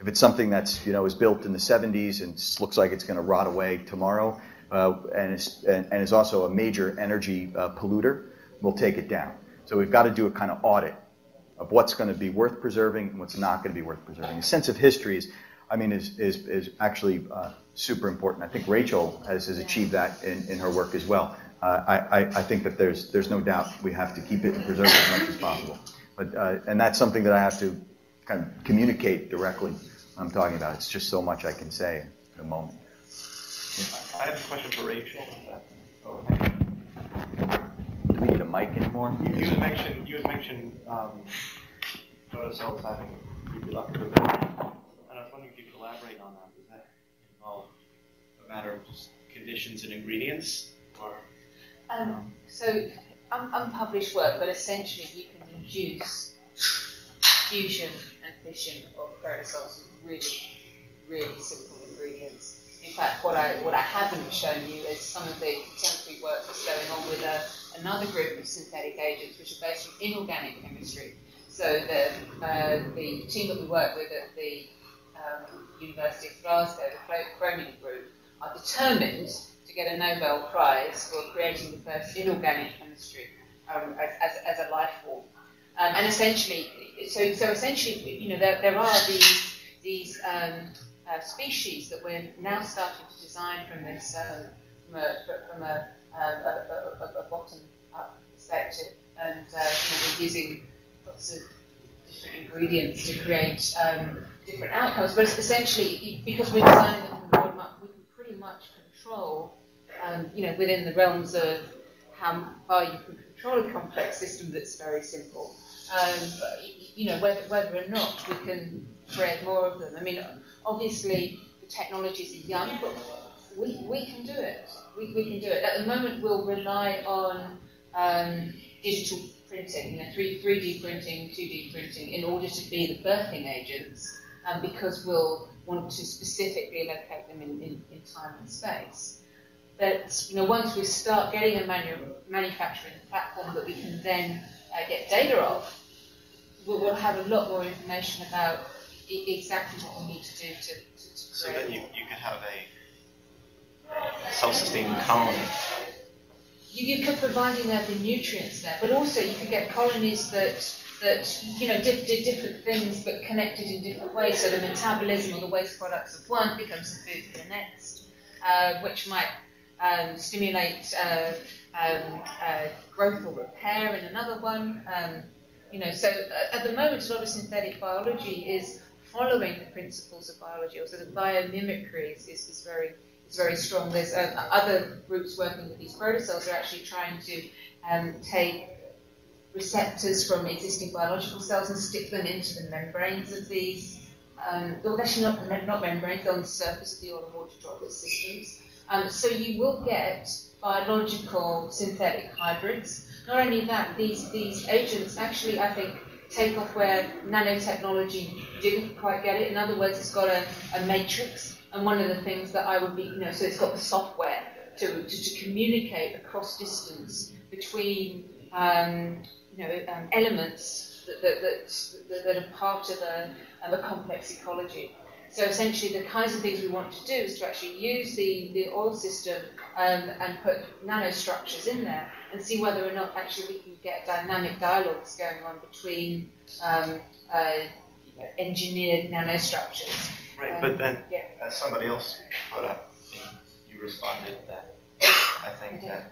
If it's something that's, you know, is built in the seventies and looks like it's going to rot away tomorrow, uh, and, is, and, and is also a major energy uh, polluter, we'll take it down. So we've got to do a kind of audit of what's going to be worth preserving and what's not going to be worth preserving. The sense of history is, I mean, is, is, is actually uh, super important. I think Rachel has, has achieved that in, in her work as well. Uh, I, I think that there's there's no doubt we have to keep it and preserve it as much as possible. But uh, and that's something that I have to kind of communicate directly when I'm talking about. It's just so much I can say in a moment. Yeah. I have a question for Rachel. Do we need a mic anymore? You had mentioned, you had mentioned um, photocells having reproductive ability. And I was wondering if you could elaborate on that. Does that involve a matter of just conditions and ingredients? Or Um, so, um, unpublished work, but essentially you can reduce fusion and fission of protocells with really, really simple ingredients. In fact, what I, what I haven't shown you is some of the contemporary work that's going on with a, another group of synthetic agents, which are based on inorganic chemistry. So the, uh, the team that we work with at the um, University of Glasgow, the Cronin group, are determined to get a Nobel Prize for creating the first inorganic chemistry um, as, as, as a life form. Um, and essentially, so, so essentially, you know, there, there are these, these um, uh, species that we're now starting to design from this, um, from a, from a, um, a, a, a bottom-up perspective, and uh, you know, using lots of different ingredients to create um, different outcomes. But essentially, because we're designing them from the bottom up, we can pretty much control, um, you know, within the realms of how far you can control a complex system that's very simple. Um, but, you know, whether, whether or not we can create more of them. I mean, obviously the technologies are young, but we we can do it. We we can do it. At the moment, we'll rely on um, digital printing, you know, three D printing, two D printing, in order to be the birthing agents, um, because we'll want to specifically locate them in, in, in time and space. But you know, once we start getting a manu manufacturing platform that we can then uh, get data of, we'll, we'll have a lot more information about I exactly what we need to do to, to, to so that you, you could have a self-sustaining colony. You, you could providing there the nutrients there, but also you could get colonies that that, you know, did, did different things but connected in different ways. So the metabolism or the waste products of one becomes the food for the next, uh, which might um, stimulate uh, um, uh, growth or repair in another one. Um, you know, so uh, at the moment, a lot of synthetic biology is following the principles of biology, or so the biomimicry is, is, is very is very strong. There's uh, other groups working with these protocells are actually trying to um, take receptors from existing biological cells and stick them into the membranes of these, um, well, actually not, not membranes, on the surface of the oil and water droplet systems. Um, so you will get biological synthetic hybrids. Not only that, these, these agents actually, I think, take off where nanotechnology didn't quite get it. In other words, it's got a, a matrix, and one of the things that I would be, you know, so it's got the software to, to, to communicate across distance between um, you know, um, elements that, that, that, that are part of a, of a complex ecology. So essentially the kinds of things we want to do is to actually use the, the oil system um, and put nanostructures in there and see whether or not actually we can get dynamic dialogues going on between um, uh, you know, engineered nanostructures. Right, um, but then yeah. uh, somebody else put up, you responded that I think I that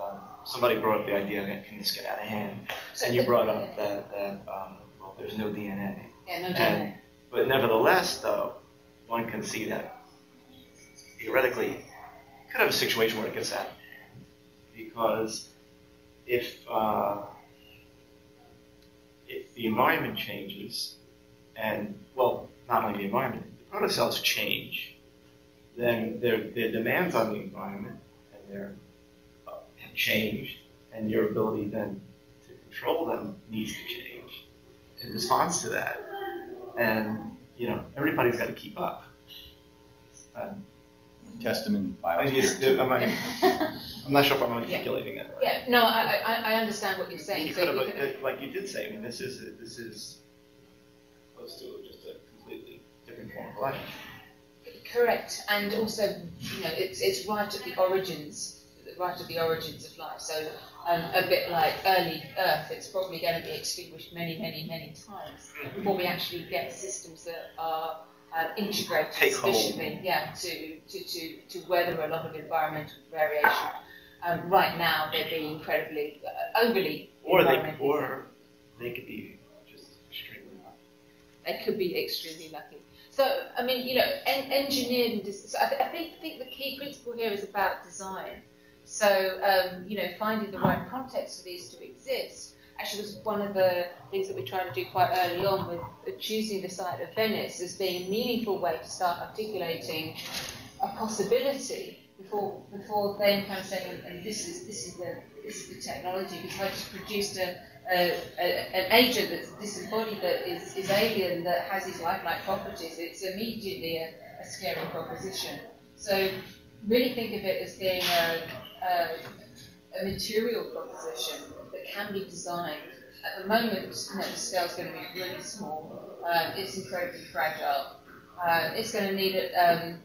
Um, somebody brought up the idea that can this get out of hand, and you brought up that, that um, well, there's no D N A. Yeah, no D N A. And, but nevertheless, though, one can see that theoretically you could have a situation where it gets out of hand, because if uh, if the environment changes, and well, not only the environment, the protocells change, then their their demands on the environment and their changed, and your ability then to control them needs to change in response to that. And you know, everybody's got to keep up. Um, Testament biology. I mean, I'm not sure if I'm articulating yeah. that right. Yeah, no, I, I, I understand what you're saying. You so could have, you could like you did say, I mean, this is, a, this is close to just a completely different form of life. Correct, and also, you know, it's it's right at the origins, right at the origins of life. So um, a bit like early Earth, it's probably going to be extinguished many, many, many times before we actually get systems that are uh, integrated sufficiently, yeah, to, to to to weather a lot of environmental variation. Um, right now, they're being incredibly uh, overly or they or they could be just extremely lucky. They could be extremely lucky. So, I mean, you know, en engineered and dis so I, th I think, think the key principle here is about design. So, um, you know, finding the right context for these to exist. Actually, was one of the things that we're trying to do quite early on with choosing the site of Venice as being a meaningful way to start articulating a possibility before before then kind of saying, and this is this is the this is the technology, because I just produced a. Uh, a, an agent that's disembodied, that is, is alien, that has these lifelike properties. It's immediately a, a scary proposition. So really think of it as being a, a, a material proposition that can be designed. At the moment, you know, the scale's going to be really small. Um, it's incredibly fragile. Uh, it's going to need a, um,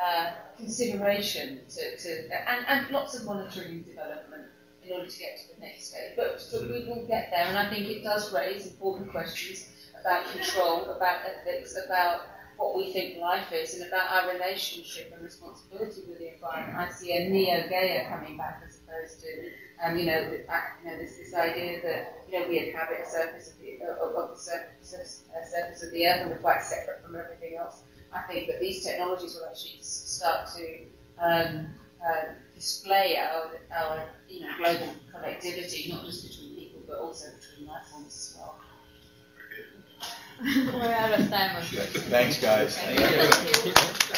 uh, consideration to, to and, and lots of monitoring and development in order to get to the next stage. But, but we will get there, and I think it does raise important questions about control, about ethics, about what we think life is, and about our relationship and responsibility with the environment. I see a neo-Gaia coming back, as opposed to, um, you know, the, you know, this, this idea that, you know, we inhabit the surface of the, of, of the surface, uh, surface of the earth, and we're quite separate from everything else. I think that these technologies will actually start to um, uh, display our, our you know, global connectivity, not just between people, but also between life forms as well. We're out of time. Thanks, guys. Thank you. Thank you.